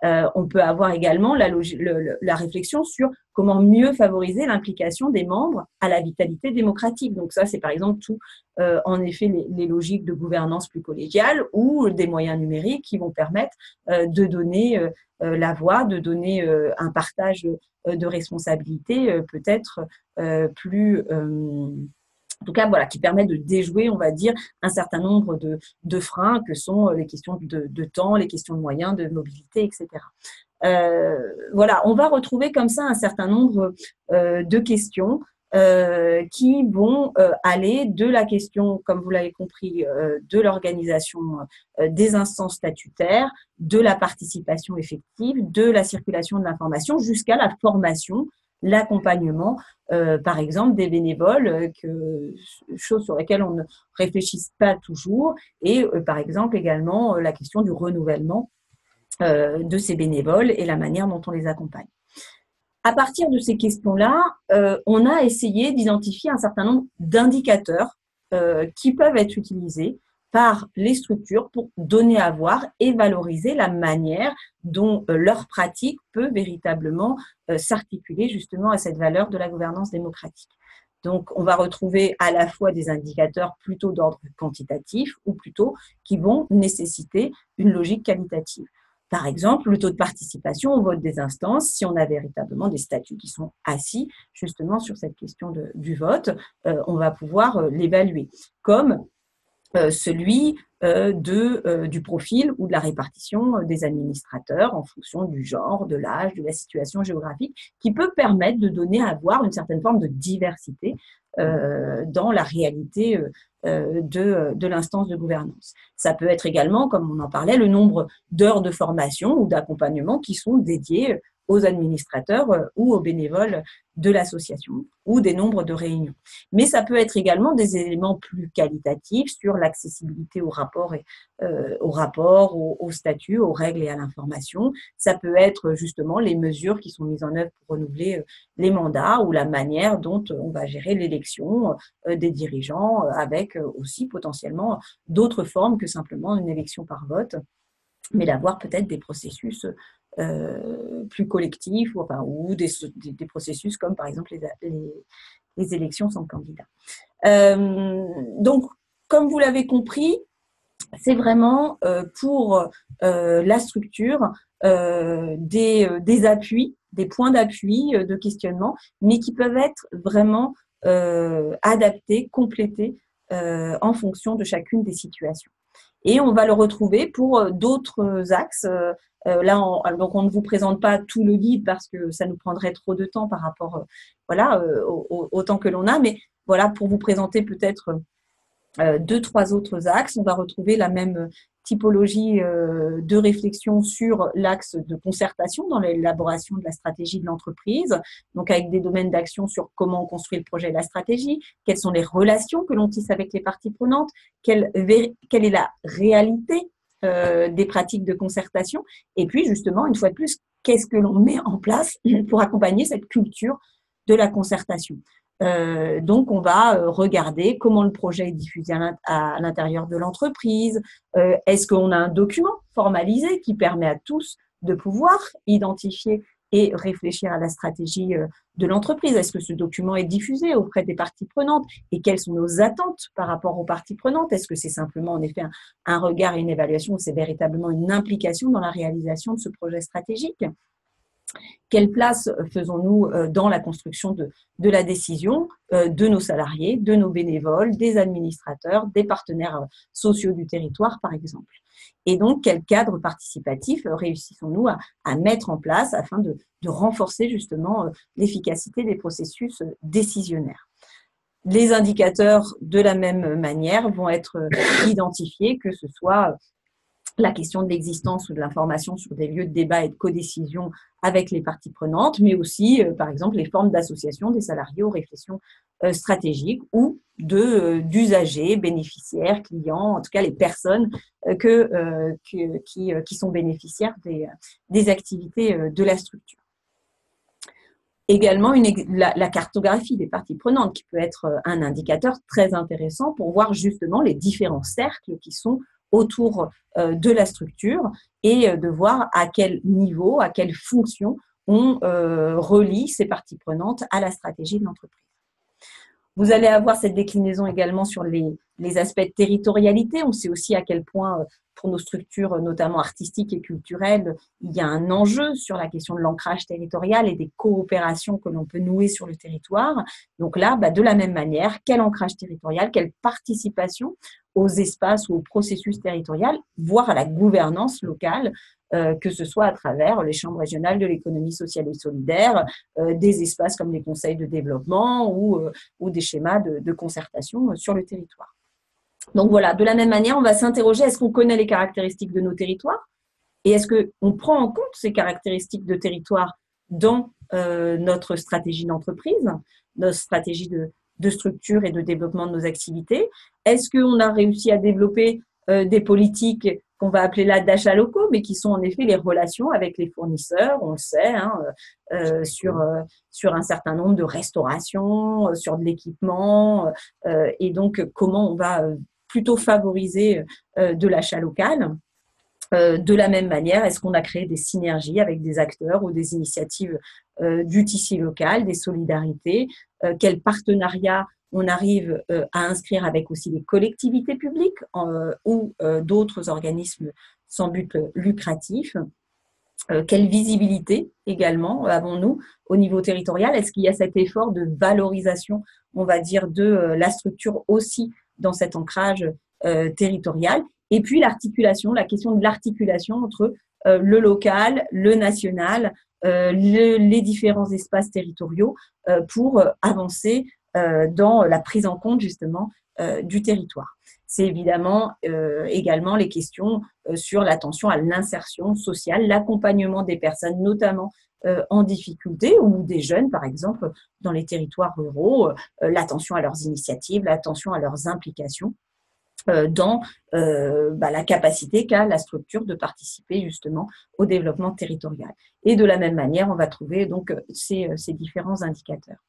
Euh, on peut avoir également la, le, la réflexion sur comment mieux favoriser l'implication des membres à la vitalité démocratique. Donc ça, c'est par exemple tout, euh, en effet, les, les logiques de gouvernance plus collégiale ou des moyens numériques qui vont permettre euh, de donner euh, la voix, de donner euh, un partage euh, de responsabilités euh, peut-être euh, plus... Euh, En tout cas, voilà, qui permet de déjouer, on va dire, un certain nombre de, de freins que sont les questions de, de temps, les questions de moyens, de mobilité, et cetera. Euh, voilà, on va retrouver comme ça un certain nombre euh, de questions euh, qui vont euh, aller de la question, comme vous l'avez compris, euh, de l'organisation euh, des instances statutaires, de la participation effective, de la circulation de l'information jusqu'à la formation, l'accompagnement, euh, par exemple, des bénévoles, euh, que, chose sur laquelle on ne réfléchit pas toujours, et euh, par exemple également euh, la question du renouvellement euh, de ces bénévoles et la manière dont on les accompagne. À partir de ces questions-là, euh, on a essayé d'identifier un certain nombre d'indicateurs euh, qui peuvent être utilisés par les structures pour donner à voir et valoriser la manière dont leur pratique peut véritablement s'articuler justement à cette valeur de la gouvernance démocratique. Donc, on va retrouver à la fois des indicateurs plutôt d'ordre quantitatif ou plutôt qui vont nécessiter une logique qualitative. Par exemple, le taux de participation au vote des instances, si on a véritablement des statuts qui sont assis justement sur cette question de, du vote, euh, on va pouvoir euh, l'évaluer comme Euh, celui euh, de, euh, du profil ou de la répartition euh, des administrateurs en fonction du genre, de l'âge, de la situation géographique, qui peut permettre de donner à voir une certaine forme de diversité euh, dans la réalité euh, de, de l'instance de gouvernance. Ça peut être également, comme on en parlait, le nombre d'heures de formation ou d'accompagnement qui sont dédiées aux administrateurs euh, ou aux bénévoles de l'association ou des nombres de réunions. Mais ça peut être également des éléments plus qualitatifs sur l'accessibilité aux rapports, et, euh, aux, rapports aux, aux statuts, aux règles et à l'information. Ça peut être justement les mesures qui sont mises en œuvre pour renouveler les mandats ou la manière dont on va gérer l'élection des dirigeants avec aussi potentiellement d'autres formes que simplement une élection par vote, mais d'avoir peut-être des processus Euh, plus collectifs ou, enfin, ou des, des, des processus comme par exemple les, les, les élections sans candidat. Euh, donc, comme vous l'avez compris, c'est vraiment euh, pour euh, la structure euh, des, des appuis, des points d'appui euh, de questionnement, mais qui peuvent être vraiment euh, adaptés, complétés euh, en fonction de chacune des situations. Et on va le retrouver pour d'autres axes. Euh, là, on, donc on ne vous présente pas tout le guide parce que ça nous prendrait trop de temps par rapport, euh, voilà, euh, au, au temps que l'on a. Mais voilà, pour vous présenter peut-être euh, deux, trois autres axes, on va retrouver la même typologie euh, de réflexion sur l'axe de concertation dans l'élaboration de la stratégie de l'entreprise, donc avec des domaines d'action sur comment on construit le projet et la stratégie, quelles sont les relations que l'on tisse avec les parties prenantes, quelle, quelle est la réalité euh, des pratiques de concertation, et puis justement, une fois de plus, qu'est-ce que l'on met en place pour accompagner cette culture de la concertation. Euh, donc, on va regarder comment le projet est diffusé à l'intérieur de l'entreprise. Euh, est-ce qu'on a un document formalisé qui permet à tous de pouvoir identifier et réfléchir à la stratégie de l'entreprise? Est-ce que ce document est diffusé auprès des parties prenantes? Et quelles sont nos attentes par rapport aux parties prenantes? Est-ce que c'est simplement, en effet, un, un regard et une évaluation ou c'est véritablement une implication dans la réalisation de ce projet stratégique? Quelle place faisons-nous dans la construction de, de la décision de nos salariés, de nos bénévoles, des administrateurs, des partenaires sociaux du territoire, par exemple? Et donc, quel cadre participatif réussissons-nous à, à mettre en place afin de, de renforcer justement l'efficacité des processus décisionnaires? Les indicateurs, de la même manière, vont être identifiés, que ce soit la question de l'existence ou de l'information sur des lieux de débat et de codécision avec les parties prenantes, mais aussi, euh, par exemple, les formes d'association des salariés aux réflexions euh, stratégiques ou d'usagers, bénéficiaires, clients, en tout cas les personnes que, euh, que, qui, qui sont bénéficiaires des, des activités de la structure. Également, une, la, la cartographie des parties prenantes qui peut être un indicateur très intéressant pour voir justement les différents cercles qui sont autour de la structure et de voir à quel niveau, à quelle fonction on euh, relie ces parties prenantes à la stratégie de l'entreprise. Vous allez avoir cette déclinaison également sur les, les aspects de territorialité. On sait aussi à quel point, pour nos structures, notamment artistiques et culturelles, il y a un enjeu sur la question de l'ancrage territorial et des coopérations que l'on peut nouer sur le territoire. Donc là, bah, de la même manière, quel ancrage territorial, quelle participation aux espaces ou au processus territorial, voire à la gouvernance locale, euh, que ce soit à travers les chambres régionales de l'économie sociale et solidaire, euh, des espaces comme les conseils de développement ou, euh, ou des schémas de, de concertation euh, sur le territoire. Donc voilà, de la même manière, on va s'interroger, est-ce qu'on connaît les caractéristiques de nos territoires et est-ce qu'on prend en compte ces caractéristiques de territoire dans euh, notre stratégie d'entreprise, notre stratégie de de structure et de développement de nos activités? Est-ce qu'on a réussi à développer euh, des politiques qu'on va appeler là d'achats locaux, mais qui sont en effet les relations avec les fournisseurs, on le sait, hein, euh, sur, euh, sur un certain nombre de restaurations, euh, sur de l'équipement, euh, et donc comment on va plutôt favoriser euh, de l'achat local? Euh, de la même manière, est-ce qu'on a créé des synergies avec des acteurs ou des initiatives euh, du tissu local, des solidarités? euh, Quel partenariat on arrive euh, à inscrire avec aussi les collectivités publiques euh, ou euh, d'autres organismes sans but lucratif? euh, Quelle visibilité également avons-nous au niveau territorial? Est-ce qu'il y a cet effort de valorisation, on va dire, de euh, la structure aussi dans cet ancrage euh, territorial? Et puis l'articulation, la question de l'articulation entre euh, le local, le national, euh, le, les différents espaces territoriaux euh, pour euh, avancer euh, dans la prise en compte justement euh, du territoire. C'est évidemment euh, également les questions euh, sur l'attention à l'insertion sociale, l'accompagnement des personnes notamment euh, en difficulté ou des jeunes par exemple dans les territoires ruraux, euh, l'attention à leurs initiatives, l'attention à leurs implications dans euh, bah, la capacité qu'a la structure de participer justement au développement territorial. Et de la même manière, on va trouver donc ces, ces différents indicateurs.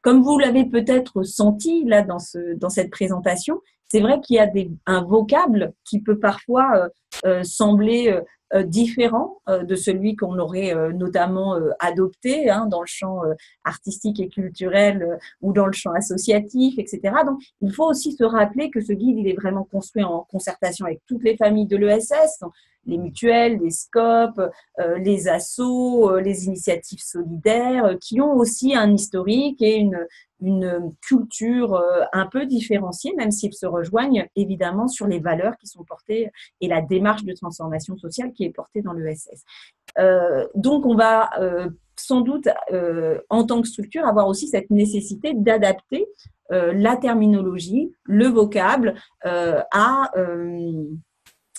Comme vous l'avez peut-être senti là dans, ce, dans cette présentation, c'est vrai qu'il y a des, un vocable qui peut parfois euh, euh, sembler euh, différent euh, de celui qu'on aurait euh, notamment euh, adopté hein, dans le champ euh, artistique et culturel euh, ou dans le champ associatif, et cetera. Donc, il faut aussi se rappeler que ce guide, il est vraiment construit en concertation avec toutes les familles de l'E S S, les mutuelles, les scopes, euh, les assos, euh, les initiatives solidaires, euh, qui ont aussi un historique et une, une culture euh, un peu différenciée, même s'ils se rejoignent évidemment sur les valeurs qui sont portées et la démarche de transformation sociale qui est portée dans l'E S S. Euh, donc, on va euh, sans doute, euh, en tant que structure, avoir aussi cette nécessité d'adapter euh, la terminologie, le vocable euh, à... Euh,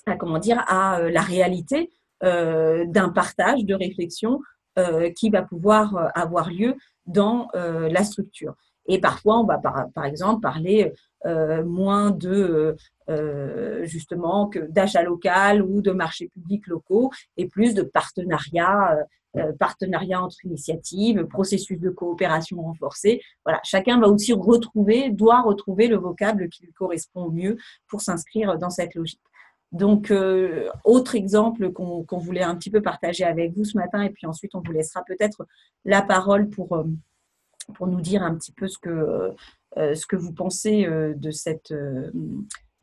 à comment dire, à la réalité euh, d'un partage de réflexion euh, qui va pouvoir avoir lieu dans euh, la structure. Et parfois, on va par, par exemple parler euh, moins de euh, justement que d'achat local ou de marchés publics locaux et plus de partenariats, euh, partenariats entre initiatives, processus de coopération renforcée. Voilà, chacun va aussi retrouver, doit retrouver le vocable qui lui correspond mieux pour s'inscrire dans cette logique. Donc, euh, autre exemple qu'on qu'on voulait un petit peu partager avec vous ce matin, et puis ensuite on vous laissera peut-être la parole pour, pour nous dire un petit peu ce que, euh, ce que vous pensez euh, de, cette, euh,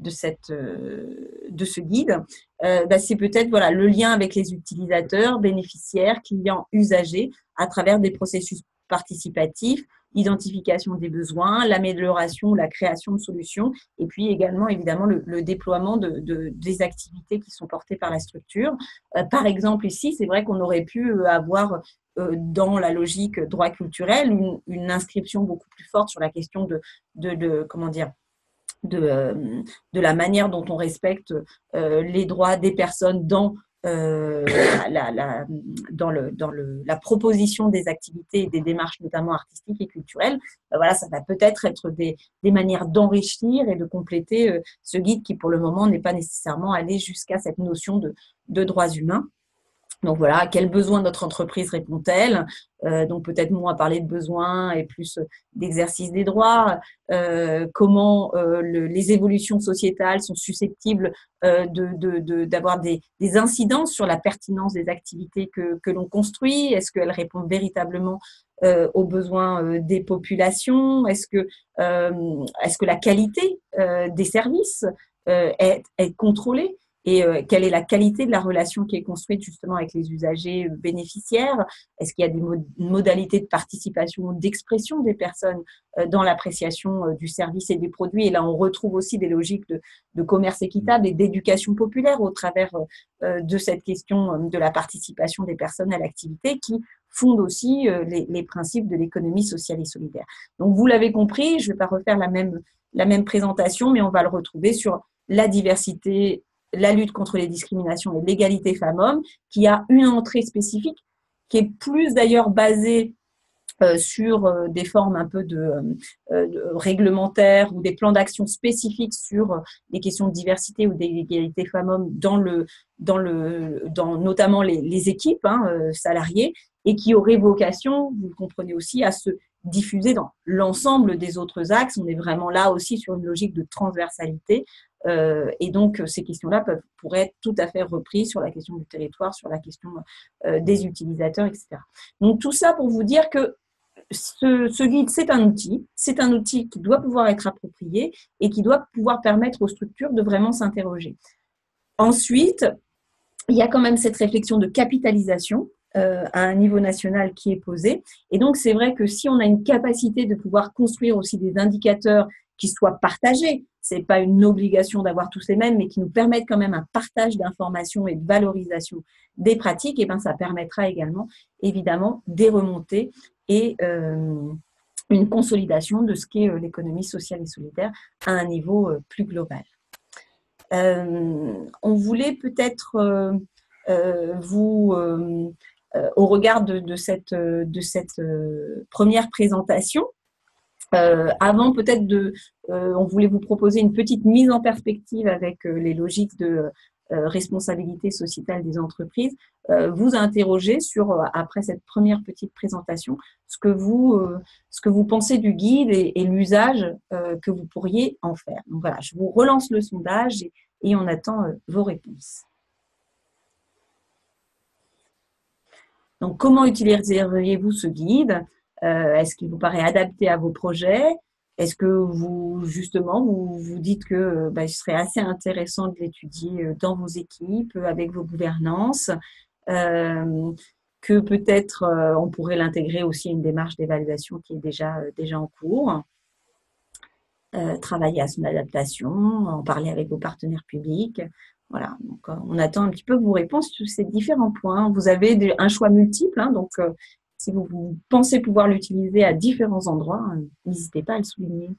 de, cette, euh, de ce guide. Euh, bah, c'est peut-être voilà, le lien avec les utilisateurs, bénéficiaires, clients, usagers, à travers des processus participatifs, identification des besoins, l'amélioration, la création de solutions et puis également évidemment le, le déploiement de, de, des activités qui sont portées par la structure. Euh, par exemple ici, c'est vrai qu'on aurait pu avoir euh, dans la logique droit culturel une, une inscription beaucoup plus forte sur la question de, de, de comment dire, de, euh, de la manière dont on respecte euh, les droits des personnes dans euh, la, la, dans, le, dans le, la proposition des activités et des démarches notamment artistiques et culturelles. Ben voilà, ça va peut-être être des, des manières d'enrichir et de compléter euh, ce guide qui pour le moment n'est pas nécessairement allé jusqu'à cette notion de, de droits humains. Donc voilà, à quels besoins notre entreprise répond-elle? euh, Donc peut-être moins à parler de besoins et plus d'exercice des droits. Euh, comment euh, le, les évolutions sociétales sont susceptibles euh, de, de, de, d'avoir des, des incidences sur la pertinence des activités que, que l'on construit? Est-ce qu'elles répondent véritablement euh, aux besoins euh, des populations? Est-ce que, euh, est-ce que la qualité euh, des services euh, est, est contrôlée? Et euh, quelle est la qualité de la relation qui est construite justement avec les usagers bénéficiaires? Est-ce qu'il y a des mod- modalités de participation ou d'expression des personnes euh, dans l'appréciation euh, du service et des produits? Et là, on retrouve aussi des logiques de, de commerce équitable et d'éducation populaire au travers euh, de cette question euh, de la participation des personnes à l'activité qui fonde aussi euh, les, les principes de l'économie sociale et solidaire. Donc, vous l'avez compris, je ne vais pas refaire la même, la même présentation, mais on va le retrouver sur la diversité, la lutte contre les discriminations et l'égalité femmes-hommes, qui a une entrée spécifique, qui est plus d'ailleurs basée euh, sur euh, des formes un peu de, euh, de réglementaires ou des plans d'action spécifiques sur euh, les questions de diversité ou d'égalité femmes-hommes dans le, dans le, dans notamment les, les équipes hein, euh, salariées, et qui aurait vocation, vous le comprenez aussi, à se diffuser dans l'ensemble des autres axes. On est vraiment là aussi sur une logique de transversalité. Euh, et donc, ces questions-là peuvent, pourraient être tout à fait reprises sur la question du territoire, sur la question euh, des utilisateurs, et cetera. Donc, tout ça pour vous dire que ce, ce guide, c'est un outil, c'est un outil qui doit pouvoir être approprié et qui doit pouvoir permettre aux structures de vraiment s'interroger. Ensuite, il y a quand même cette réflexion de capitalisation Euh, à un niveau national qui est posé. Et donc, c'est vrai que si on a une capacité de pouvoir construire aussi des indicateurs qui soient partagés, c'est pas une obligation d'avoir tous les mêmes, mais qui nous permettent quand même un partage d'informations et de valorisation des pratiques, et ben ça permettra également, évidemment, des remontées et euh, une consolidation de ce qu'est l'économie sociale et solidaire à un niveau plus global. Euh, on voulait peut-être euh, euh, vous... Euh, Euh, au regard de, de cette, euh, de cette euh, première présentation, euh, avant peut-être de, euh, on voulait vous proposer une petite mise en perspective avec euh, les logiques de euh, responsabilité sociétale des entreprises, euh, vous interroger sur, euh, après cette première petite présentation, ce que vous, euh, ce que vous pensez du guide et, et l'usage euh, que vous pourriez en faire. Donc voilà, je vous relance le sondage et, et on attend euh, vos réponses. Donc, comment utiliseriez-vous ce guide? euh, Est-ce qu'il vous paraît adapté à vos projets? Est-ce que vous, justement, vous vous dites que ben, ce serait assez intéressant de l'étudier dans vos équipes, avec vos gouvernances, euh, que peut-être euh, on pourrait l'intégrer aussi à une démarche d'évaluation qui est déjà, euh, déjà en cours, euh, travailler à son adaptation, en parler avec vos partenaires publics. Voilà, donc on attend un petit peu vos réponses sur ces différents points. Vous avez un choix multiple, hein, donc euh, si vous, vous pensez pouvoir l'utiliser à différents endroits, hein, n'hésitez pas à le souligner.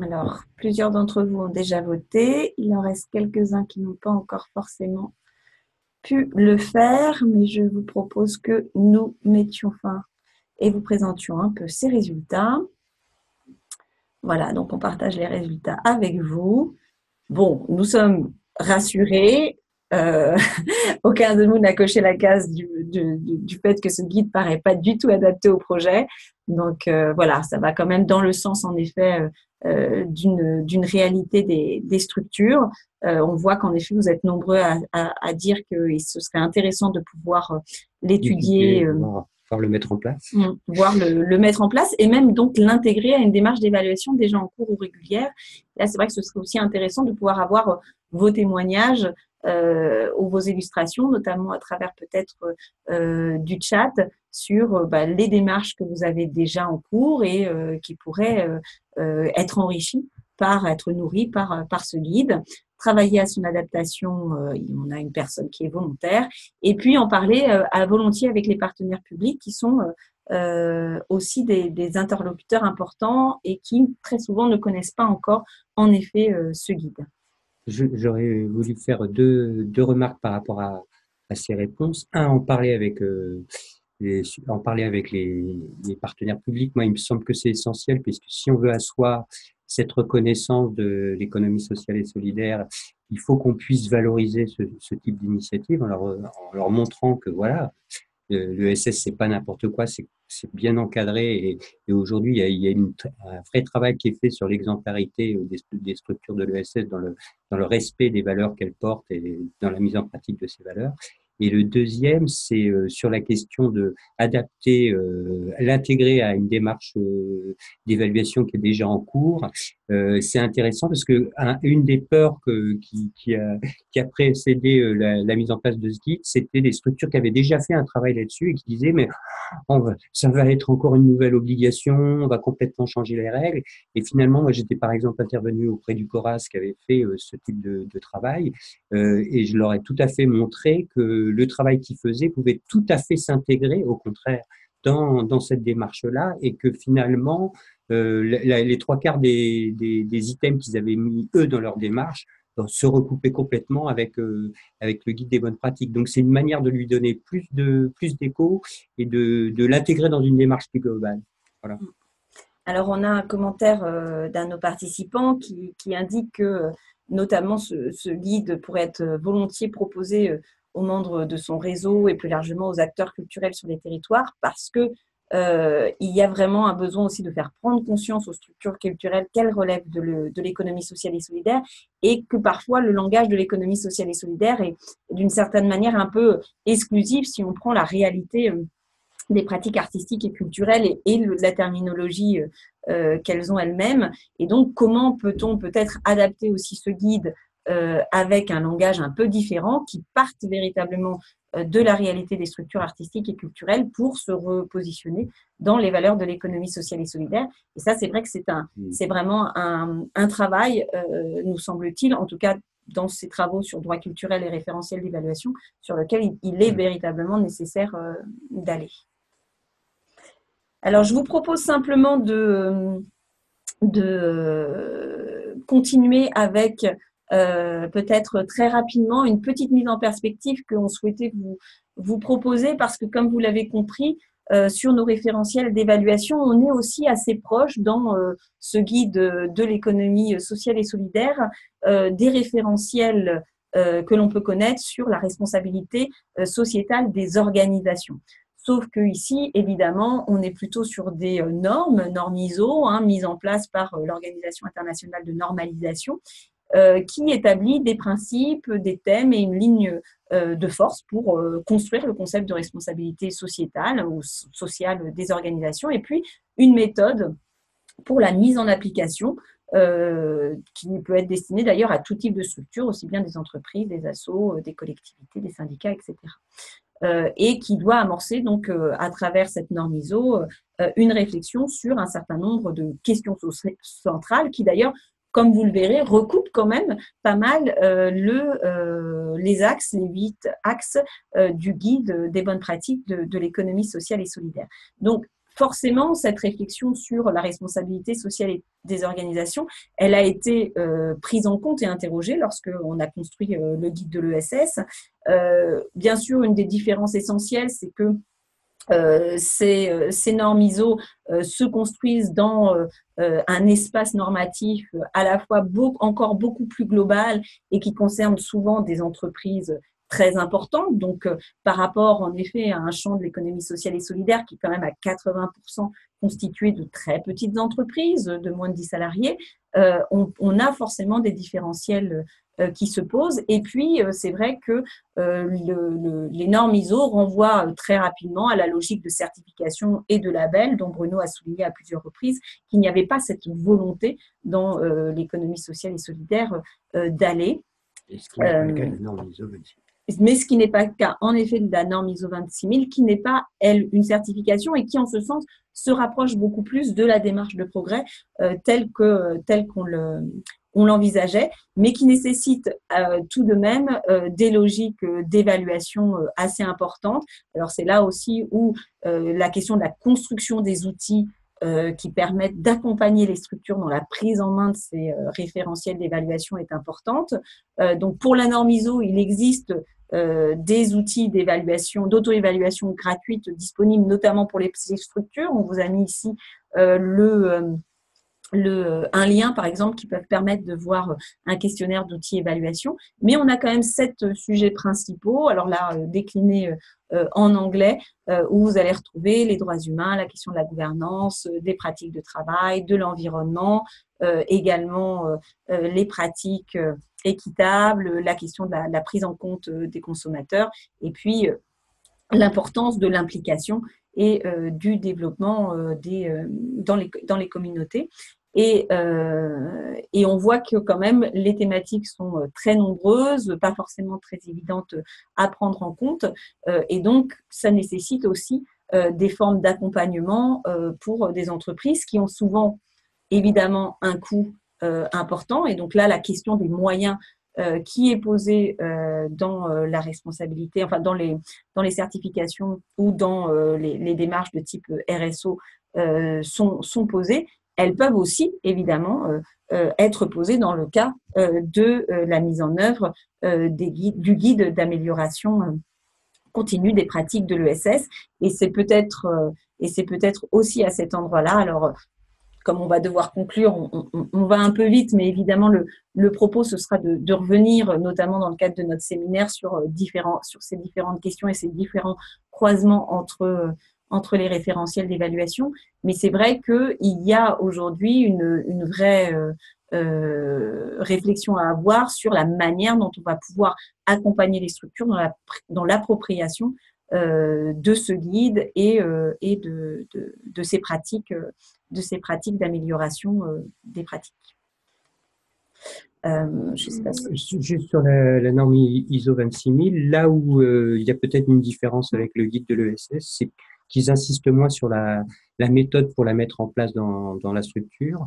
Alors, plusieurs d'entre vous ont déjà voté. Il en reste quelques-uns qui n'ont pas encore forcément pu le faire, mais je vous propose que nous mettions fin et vous présentions un peu ces résultats. Voilà, donc on partage les résultats avec vous. Bon, nous sommes rassurés. Euh, aucun de nous n'a coché la case du, du, du fait que ce guide paraît pas du tout adapté au projet. Donc euh, voilà, ça va quand même dans le sens, en effet, euh, d'une, d'une réalité des, des structures. Euh, on voit qu'en effet, vous êtes nombreux à, à, à dire que ce serait intéressant de pouvoir l'étudier, euh, pouvoir le mettre en place, euh, voir le, le mettre en place et même donc l'intégrer à une démarche d'évaluation déjà en cours ou régulière. Là, c'est vrai que ce serait aussi intéressant de pouvoir avoir vos témoignages Euh, ou vos illustrations, notamment à travers peut-être euh, du chat, sur euh, bah, les démarches que vous avez déjà en cours et euh, qui pourraient euh, euh, être enrichies par être nourri par, par ce guide, travailler à son adaptation, euh, on a une personne qui est volontaire, et puis en parler euh, à volontiers avec les partenaires publics qui sont euh, aussi des, des interlocuteurs importants et qui très souvent ne connaissent pas encore en effet euh, ce guide. J'aurais voulu faire deux, deux remarques par rapport à, à ces réponses. Un, en parler avec, euh, les, en parler avec les, les partenaires publics. Moi, il me semble que c'est essentiel, puisque si on veut asseoir cette reconnaissance de l'économie sociale et solidaire, il faut qu'on puisse valoriser ce, ce type d'initiative en leur, en leur montrant que voilà, l'E S S, c'est pas n'importe quoi, c'est bien encadré. Et, et aujourd'hui, il y a, il y a une, un vrai travail qui est fait sur l'exemplarité des, des structures de l'E S S dans le, dans le respect des valeurs qu'elles portent et dans la mise en pratique de ces valeurs. Et le deuxième, c'est sur la question de adapter, euh, l'intégrer à une démarche euh, d'évaluation qui est déjà en cours. Euh, c'est intéressant parce que un, une des peurs que, qui, qui, a, qui a précédé la, la mise en place de ce guide, c'était des structures qui avaient déjà fait un travail là-dessus et qui disaient mais on va, ça va être encore une nouvelle obligation, on va complètement changer les règles. Et finalement, moi, j'étais par exemple intervenu auprès du Coras qui avait fait euh, ce type de, de travail euh, et je leur ai tout à fait montré que le travail qu'ils faisaient pouvait tout à fait s'intégrer, au contraire, dans, dans cette démarche-là, et que finalement, euh, la, les trois quarts des, des, des items qu'ils avaient mis, eux, dans leur démarche, se recoupaient complètement avec, euh, avec le guide des bonnes pratiques. Donc, c'est une manière de lui donner plus de, plus d'écho et de, de l'intégrer dans une démarche plus globale. Voilà. Alors, on a un commentaire euh, d'un de nos participants qui, qui indique que, notamment, ce, ce guide pourrait être volontiers proposé euh, aux membres de son réseau et plus largement aux acteurs culturels sur les territoires, parce que euh, il y a vraiment un besoin aussi de faire prendre conscience aux structures culturelles qu'elles relèvent de l'économie sociale et solidaire et que parfois le langage de l'économie sociale et solidaire est d'une certaine manière un peu exclusif si on prend la réalité des pratiques artistiques et culturelles et, et le, la terminologie euh, qu'elles ont elles-mêmes. Et donc, comment peut-on peut-être adapter aussi ce guide Euh, avec un langage un peu différent qui parte véritablement euh, de la réalité des structures artistiques et culturelles pour se repositionner dans les valeurs de l'économie sociale et solidaire. Et ça, c'est vrai que c'est un, c'est vraiment un, un travail, euh, nous semble-t-il, en tout cas dans ces travaux sur droit culturel et référentiel d'évaluation, sur lequel il, il est véritablement nécessaire euh, d'aller. Alors, je vous propose simplement de, de continuer avec Euh, peut-être très rapidement une petite mise en perspective que on souhaitait vous, vous proposer, parce que comme vous l'avez compris, euh, sur nos référentiels d'évaluation, on est aussi assez proche dans euh, ce guide de l'économie sociale et solidaire euh, des référentiels euh, que l'on peut connaître sur la responsabilité euh, sociétale des organisations. Sauf que ici, évidemment, on est plutôt sur des normes, normes I S O, hein, mises en place par euh, l'Organisation internationale de normalisation, Euh, qui établit des principes, des thèmes et une ligne euh, de force pour euh, construire le concept de responsabilité sociétale ou sociale des organisations, et puis une méthode pour la mise en application euh, qui peut être destinée d'ailleurs à tout type de structure, aussi bien des entreprises, des assos, des collectivités, des syndicats, et cetera. Euh, et qui doit amorcer donc euh, à travers cette norme I S O euh, une réflexion sur un certain nombre de questions centrales qui d'ailleurs, comme vous le verrez, recoupe quand même pas mal euh, le, euh, les axes, les huit axes euh, du guide des bonnes pratiques de, de l'économie sociale et solidaire. Donc, forcément, cette réflexion sur la responsabilité sociale des organisations, elle a été euh, prise en compte et interrogée lorsqu'on a construit euh, le guide de l'E S S. Euh, bien sûr, une des différences essentielles, c'est que Euh, ces, ces normes I S O euh, se construisent dans euh, un espace normatif à la fois beaucoup, encore beaucoup plus global et qui concerne souvent des entreprises très importantes. Donc, euh, par rapport en effet à un champ de l'économie sociale et solidaire qui est quand même à quatre-vingts pour cent constitué de très petites entreprises, de moins de dix salariés, euh, on, on a forcément des différentiels qui se posent. Et puis, c'est vrai que euh, le, le, les normes I S O renvoient très rapidement à la logique de certification et de label, dont Bruno a souligné à plusieurs reprises qu'il n'y avait pas cette volonté dans euh, l'économie sociale et solidaire euh, d'aller. Et ce qui n'est pas le cas des normes I S O vingt-sept. mais ce qui n'est pas le cas, en effet, de la norme I S O vingt-six mille, qui n'est pas, elle, une certification et qui, en ce sens, se rapproche beaucoup plus de la démarche de progrès euh, telle que, telle qu'on le... on l'envisageait, mais qui nécessite euh, tout de même euh, des logiques euh, d'évaluation euh, assez importantes. Alors, c'est là aussi où euh, la question de la construction des outils euh, qui permettent d'accompagner les structures dans la prise en main de ces euh, référentiels d'évaluation est importante. Euh, donc, pour la norme I S O, il existe euh, des outils d'évaluation, d'auto-évaluation gratuite disponibles notamment pour les structures. On vous a mis ici euh, le... Euh, Le, un lien, par exemple, qui peuvent permettre de voir un questionnaire d'outils évaluation. Mais on a quand même sept sujets principaux, alors là, déclinés en anglais, où vous allez retrouver les droits humains, la question de la gouvernance, des pratiques de travail, de l'environnement, également les pratiques équitables, la question de la, la prise en compte des consommateurs, et puis l'importance de l'implication et euh, du développement euh, des, euh, dans, les, dans les communautés. Et, euh, et on voit que quand même les thématiques sont très nombreuses, pas forcément très évidentes à prendre en compte, euh, et donc ça nécessite aussi euh, des formes d'accompagnement euh, pour des entreprises qui ont souvent évidemment un coût euh, important, et donc là la question des moyens euh, qui est posée euh, dans euh, la responsabilité, enfin dans les, dans les certifications ou dans euh, les, les démarches de type R S O euh, sont, sont posées, elles peuvent aussi évidemment euh, euh, être posées dans le cas euh, de euh, la mise en œuvre euh, des guides, du guide d'amélioration euh, continue des pratiques de l'E S S, et c'est peut-être euh, et c'est peut-être aussi à cet endroit-là, alors comme on va devoir conclure, on, on, on va un peu vite, mais évidemment, le, le propos, ce sera de, de revenir, notamment dans le cadre de notre séminaire, sur, différents, sur ces différentes questions et ces différents croisements entre, entre les référentiels d'évaluation. Mais c'est vrai qu'il y a aujourd'hui une, une vraie euh, euh, réflexion à avoir sur la manière dont on va pouvoir accompagner les structures dans, la, dans l'appropriation Euh, de ce guide et, euh, et de, de, de ces pratiques euh, de ces pratiques d'amélioration euh, des pratiques. Euh, je sais pas si... Juste sur la, la norme I S O vingt-six mille, là où euh, il y a peut-être une différence avec le guide de l'E S S, c'est qu'ils insistent moins sur la, la méthode pour la mettre en place dans, dans la structure.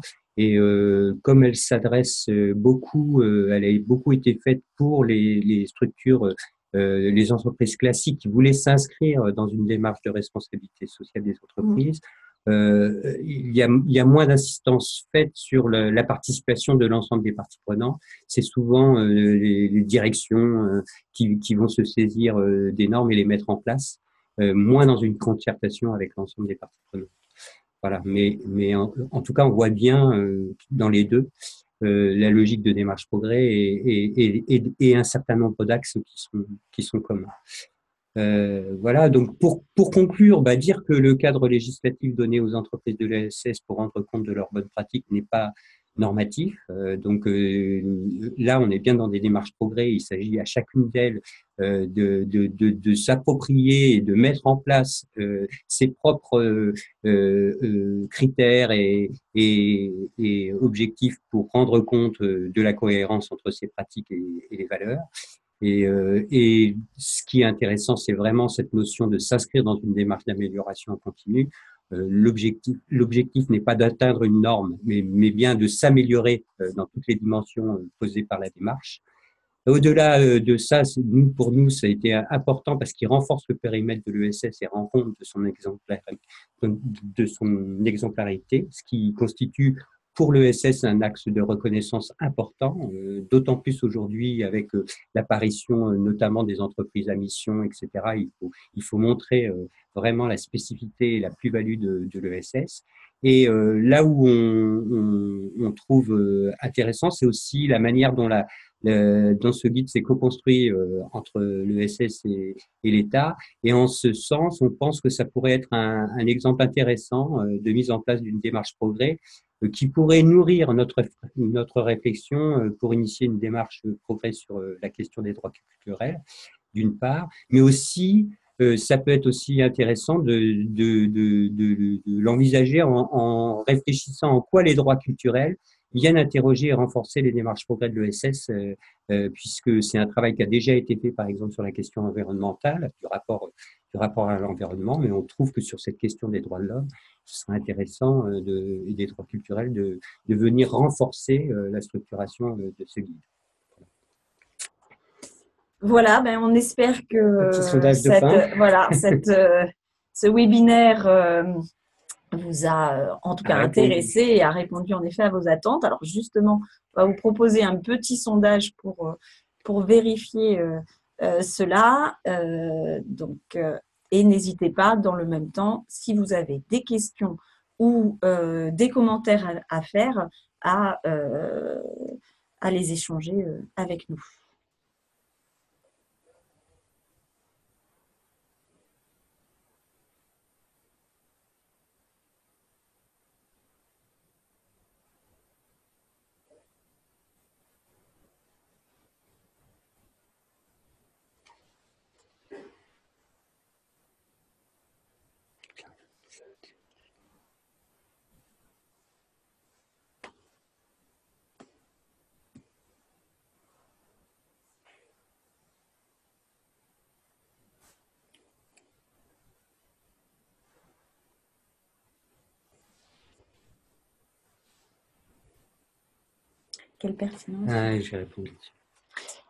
Et euh, comme elle s'adresse beaucoup, euh, elle a beaucoup été faite pour les, les structures euh, Euh, les entreprises classiques qui voulaient s'inscrire dans une démarche de responsabilité sociale des entreprises, mmh. euh, il, y a, il y a moins d'insistance faite sur le, la participation de l'ensemble des parties prenantes. C'est souvent euh, les, les directions euh, qui, qui vont se saisir euh, des normes et les mettre en place, euh, moins dans une concertation avec l'ensemble des parties prenantes. Voilà. Mais, mais en, en tout cas, on voit bien euh, dans les deux Euh, la logique de démarche progrès et, et, et, et un certain nombre d'axes qui sont, qui sont communs. Euh, voilà, donc pour, pour conclure, bah dire que le cadre législatif donné aux entreprises de l'E S S pour rendre compte de leurs bonnes pratiques n'est pas normatif. Euh, donc euh, là, on est bien dans des démarches progrès. Il s'agit à chacune d'elles euh, de, de, de, de s'approprier et de mettre en place euh, ses propres euh, euh, critères et, et, et objectifs pour rendre compte de la cohérence entre ces pratiques et, et les valeurs. Et, euh, et ce qui est intéressant, c'est vraiment cette notion de s'inscrire dans une démarche d'amélioration continue. L'objectif, l'objectif n'est pas d'atteindre une norme, mais, mais bien de s'améliorer dans toutes les dimensions posées par la démarche. Au-delà de ça, nous, pour nous, ça a été important parce qu'il renforce le périmètre de l'E S S et rend compte de son exemplarité, de son exemplarité, ce qui constitue pour l'E S S un axe de reconnaissance important, d'autant plus aujourd'hui avec l'apparition notamment des entreprises à mission, et cetera. Il faut, il faut montrer vraiment la spécificité et la plus-value de, de l'E S S. Et là où on, on, on trouve intéressant, c'est aussi la manière dont la dans ce guide, c'est co-construit entre l'E S S et, et l'État. Et en ce sens, on pense que ça pourrait être un, un exemple intéressant de mise en place d'une démarche progrès qui pourrait nourrir notre, notre réflexion pour initier une démarche progrès sur la question des droits culturels, d'une part, mais aussi, ça peut être aussi intéressant de, de, de, de, de l'envisager en, en réfléchissant en quoi les droits culturels viennent interroger et renforcer les démarches progrès de l'E S S, euh, euh, puisque c'est un travail qui a déjà été fait, par exemple, sur la question environnementale, du rapport, du rapport à l'environnement, mais on trouve que sur cette question des droits de l'homme, ce serait intéressant euh, de, et des droits culturels de, de venir renforcer euh, la structuration euh, de ce guide. Voilà, ben on espère que cette, euh, voilà, cette, euh, ce webinaire euh, vous a euh, en tout cas a intéressé répondu. et a répondu en effet à vos attentes. Alors justement, on va vous proposer un petit sondage pour, pour vérifier euh, euh, cela. Euh, donc, euh, et n'hésitez pas, dans le même temps, si vous avez des questions ou euh, des commentaires à, à faire, à, euh, à les échanger euh, avec nous. Quelle pertinence ? Ah, j'ai répondu.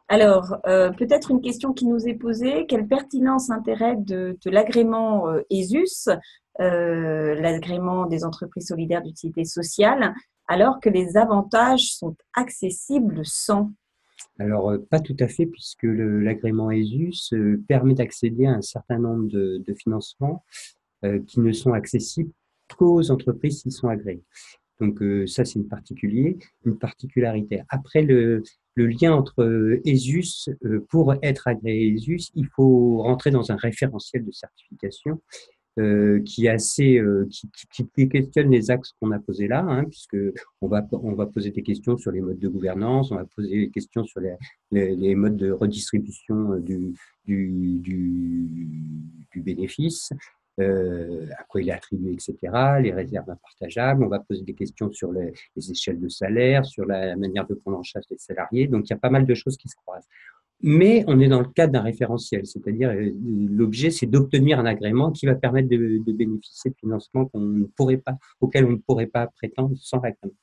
Alors, euh, peut-être une question qui nous est posée. Quelle pertinence, intérêt de, de l'agrément euh, E S U S, euh, l'agrément des entreprises solidaires d'utilité sociale, alors que les avantages sont accessibles sans ? Alors, euh, pas tout à fait, puisque l'agrément E S U S euh, permet d'accéder à un certain nombre de, de financements euh, qui ne sont accessibles qu'aux entreprises qui sont agréées. Donc euh, ça, c'est une, une particularité. Après, le, le lien entre euh, E S U S, euh, pour être agréé E S U S, il faut rentrer dans un référentiel de certification euh, qui, est assez, euh, qui, qui, qui questionne les axes qu'on a posés là, hein, puisqu'on va, on va poser des questions sur les modes de gouvernance, on va poser des questions sur les, les, les modes de redistribution du, du, du, du bénéfice, Euh, à quoi il est attribué, et cetera, les réserves impartageables. On va poser des questions sur les, les échelles de salaire, sur la manière de prendre en charge les salariés. Donc, il y a pas mal de choses qui se croisent. Mais on est dans le cadre d'un référentiel, c'est-à-dire euh, l'objet, c'est d'obtenir un agrément qui va permettre de, de bénéficier de financements qu'on ne pourrait pas, auxquels on ne pourrait pas prétendre sans l'agrément.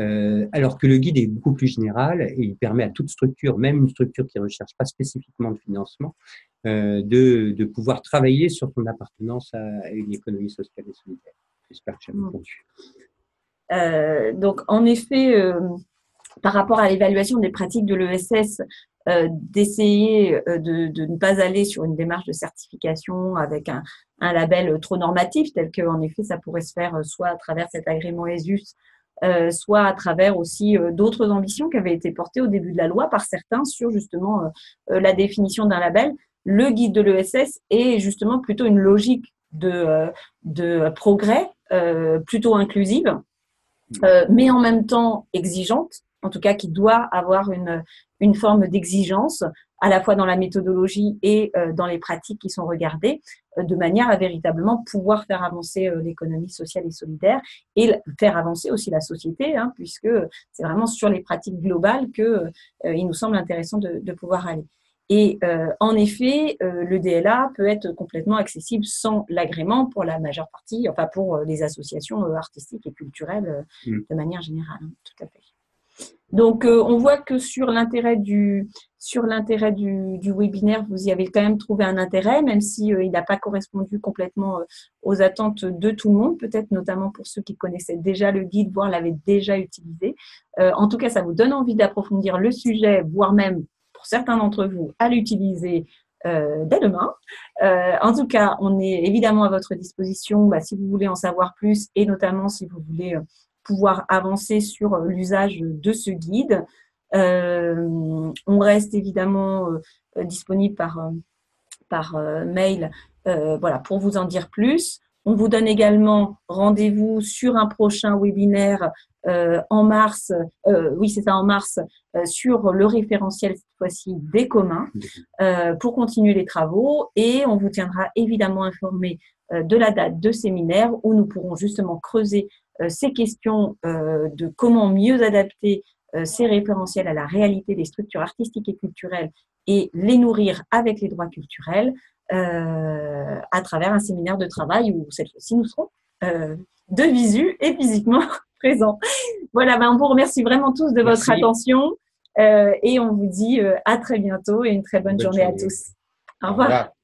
Euh, alors que le guide est beaucoup plus général et il permet à toute structure, même une structure qui ne recherche pas spécifiquement de financement, euh, de, de pouvoir travailler sur son appartenance à une économie sociale et solidaire. J'espère que j'ai répondu. Euh, donc, en effet, euh, par rapport à l'évaluation des pratiques de l'E S S, euh, d'essayer de, de ne pas aller sur une démarche de certification avec un, un label trop normatif, tel qu'en effet, ça pourrait se faire soit à travers cet agrément E S U S, Euh, soit à travers aussi euh, d'autres ambitions qui avaient été portées au début de la loi par certains sur justement euh, euh, la définition d'un label. Le guide de l'E S S est justement plutôt une logique de, euh, de progrès, euh, plutôt inclusive, euh, mais en même temps exigeante, en tout cas qui doit avoir une, une forme d'exigence à la fois dans la méthodologie et euh, dans les pratiques qui sont regardées, euh, de manière à véritablement pouvoir faire avancer euh, l'économie sociale et solidaire et faire avancer aussi la société, hein, puisque c'est vraiment sur les pratiques globales que euh, il nous semble intéressant de, de pouvoir aller. Et euh, en effet, euh, le D L A peut être complètement accessible sans l'agrément pour la majeure partie, enfin pour euh, les associations euh, artistiques et culturelles euh, mmh. de manière générale, hein, tout à fait. Donc, euh, on voit que sur l'intérêt du, sur l'intérêt du, du webinaire, vous y avez quand même trouvé un intérêt, même si euh, il n'a pas correspondu complètement euh, aux attentes de tout le monde, peut-être notamment pour ceux qui connaissaient déjà le guide, voire l'avaient déjà utilisé. Euh, en tout cas, ça vous donne envie d'approfondir le sujet, voire même, pour certains d'entre vous, à l'utiliser Euh, dès demain. Euh, en tout cas, on est évidemment à votre disposition bah, si vous voulez en savoir plus et notamment si vous voulez euh, pouvoir avancer sur l'usage de ce guide. Euh, on reste évidemment euh, disponible par, euh, par euh, mail euh, voilà, pour vous en dire plus. On vous donne également rendez-vous sur un prochain webinaire euh, en mars, euh, oui c'est ça, en mars, euh, sur le référentiel cette fois-ci des communs euh, pour continuer les travaux et on vous tiendra évidemment informé euh, de la date de séminaire où nous pourrons justement creuser euh, ces questions euh, de comment mieux adapter euh, ces référentiels à la réalité des structures artistiques et culturelles et les nourrir avec les droits culturels euh, à travers un séminaire de travail où cette fois-ci nous serons euh, de visu et physiquement présents. Voilà, ben, on vous remercie vraiment tous de Merci. Votre attention euh, et on vous dit euh, à très bientôt et une très bonne, bonne journée, journée à tous. Au revoir. Voilà.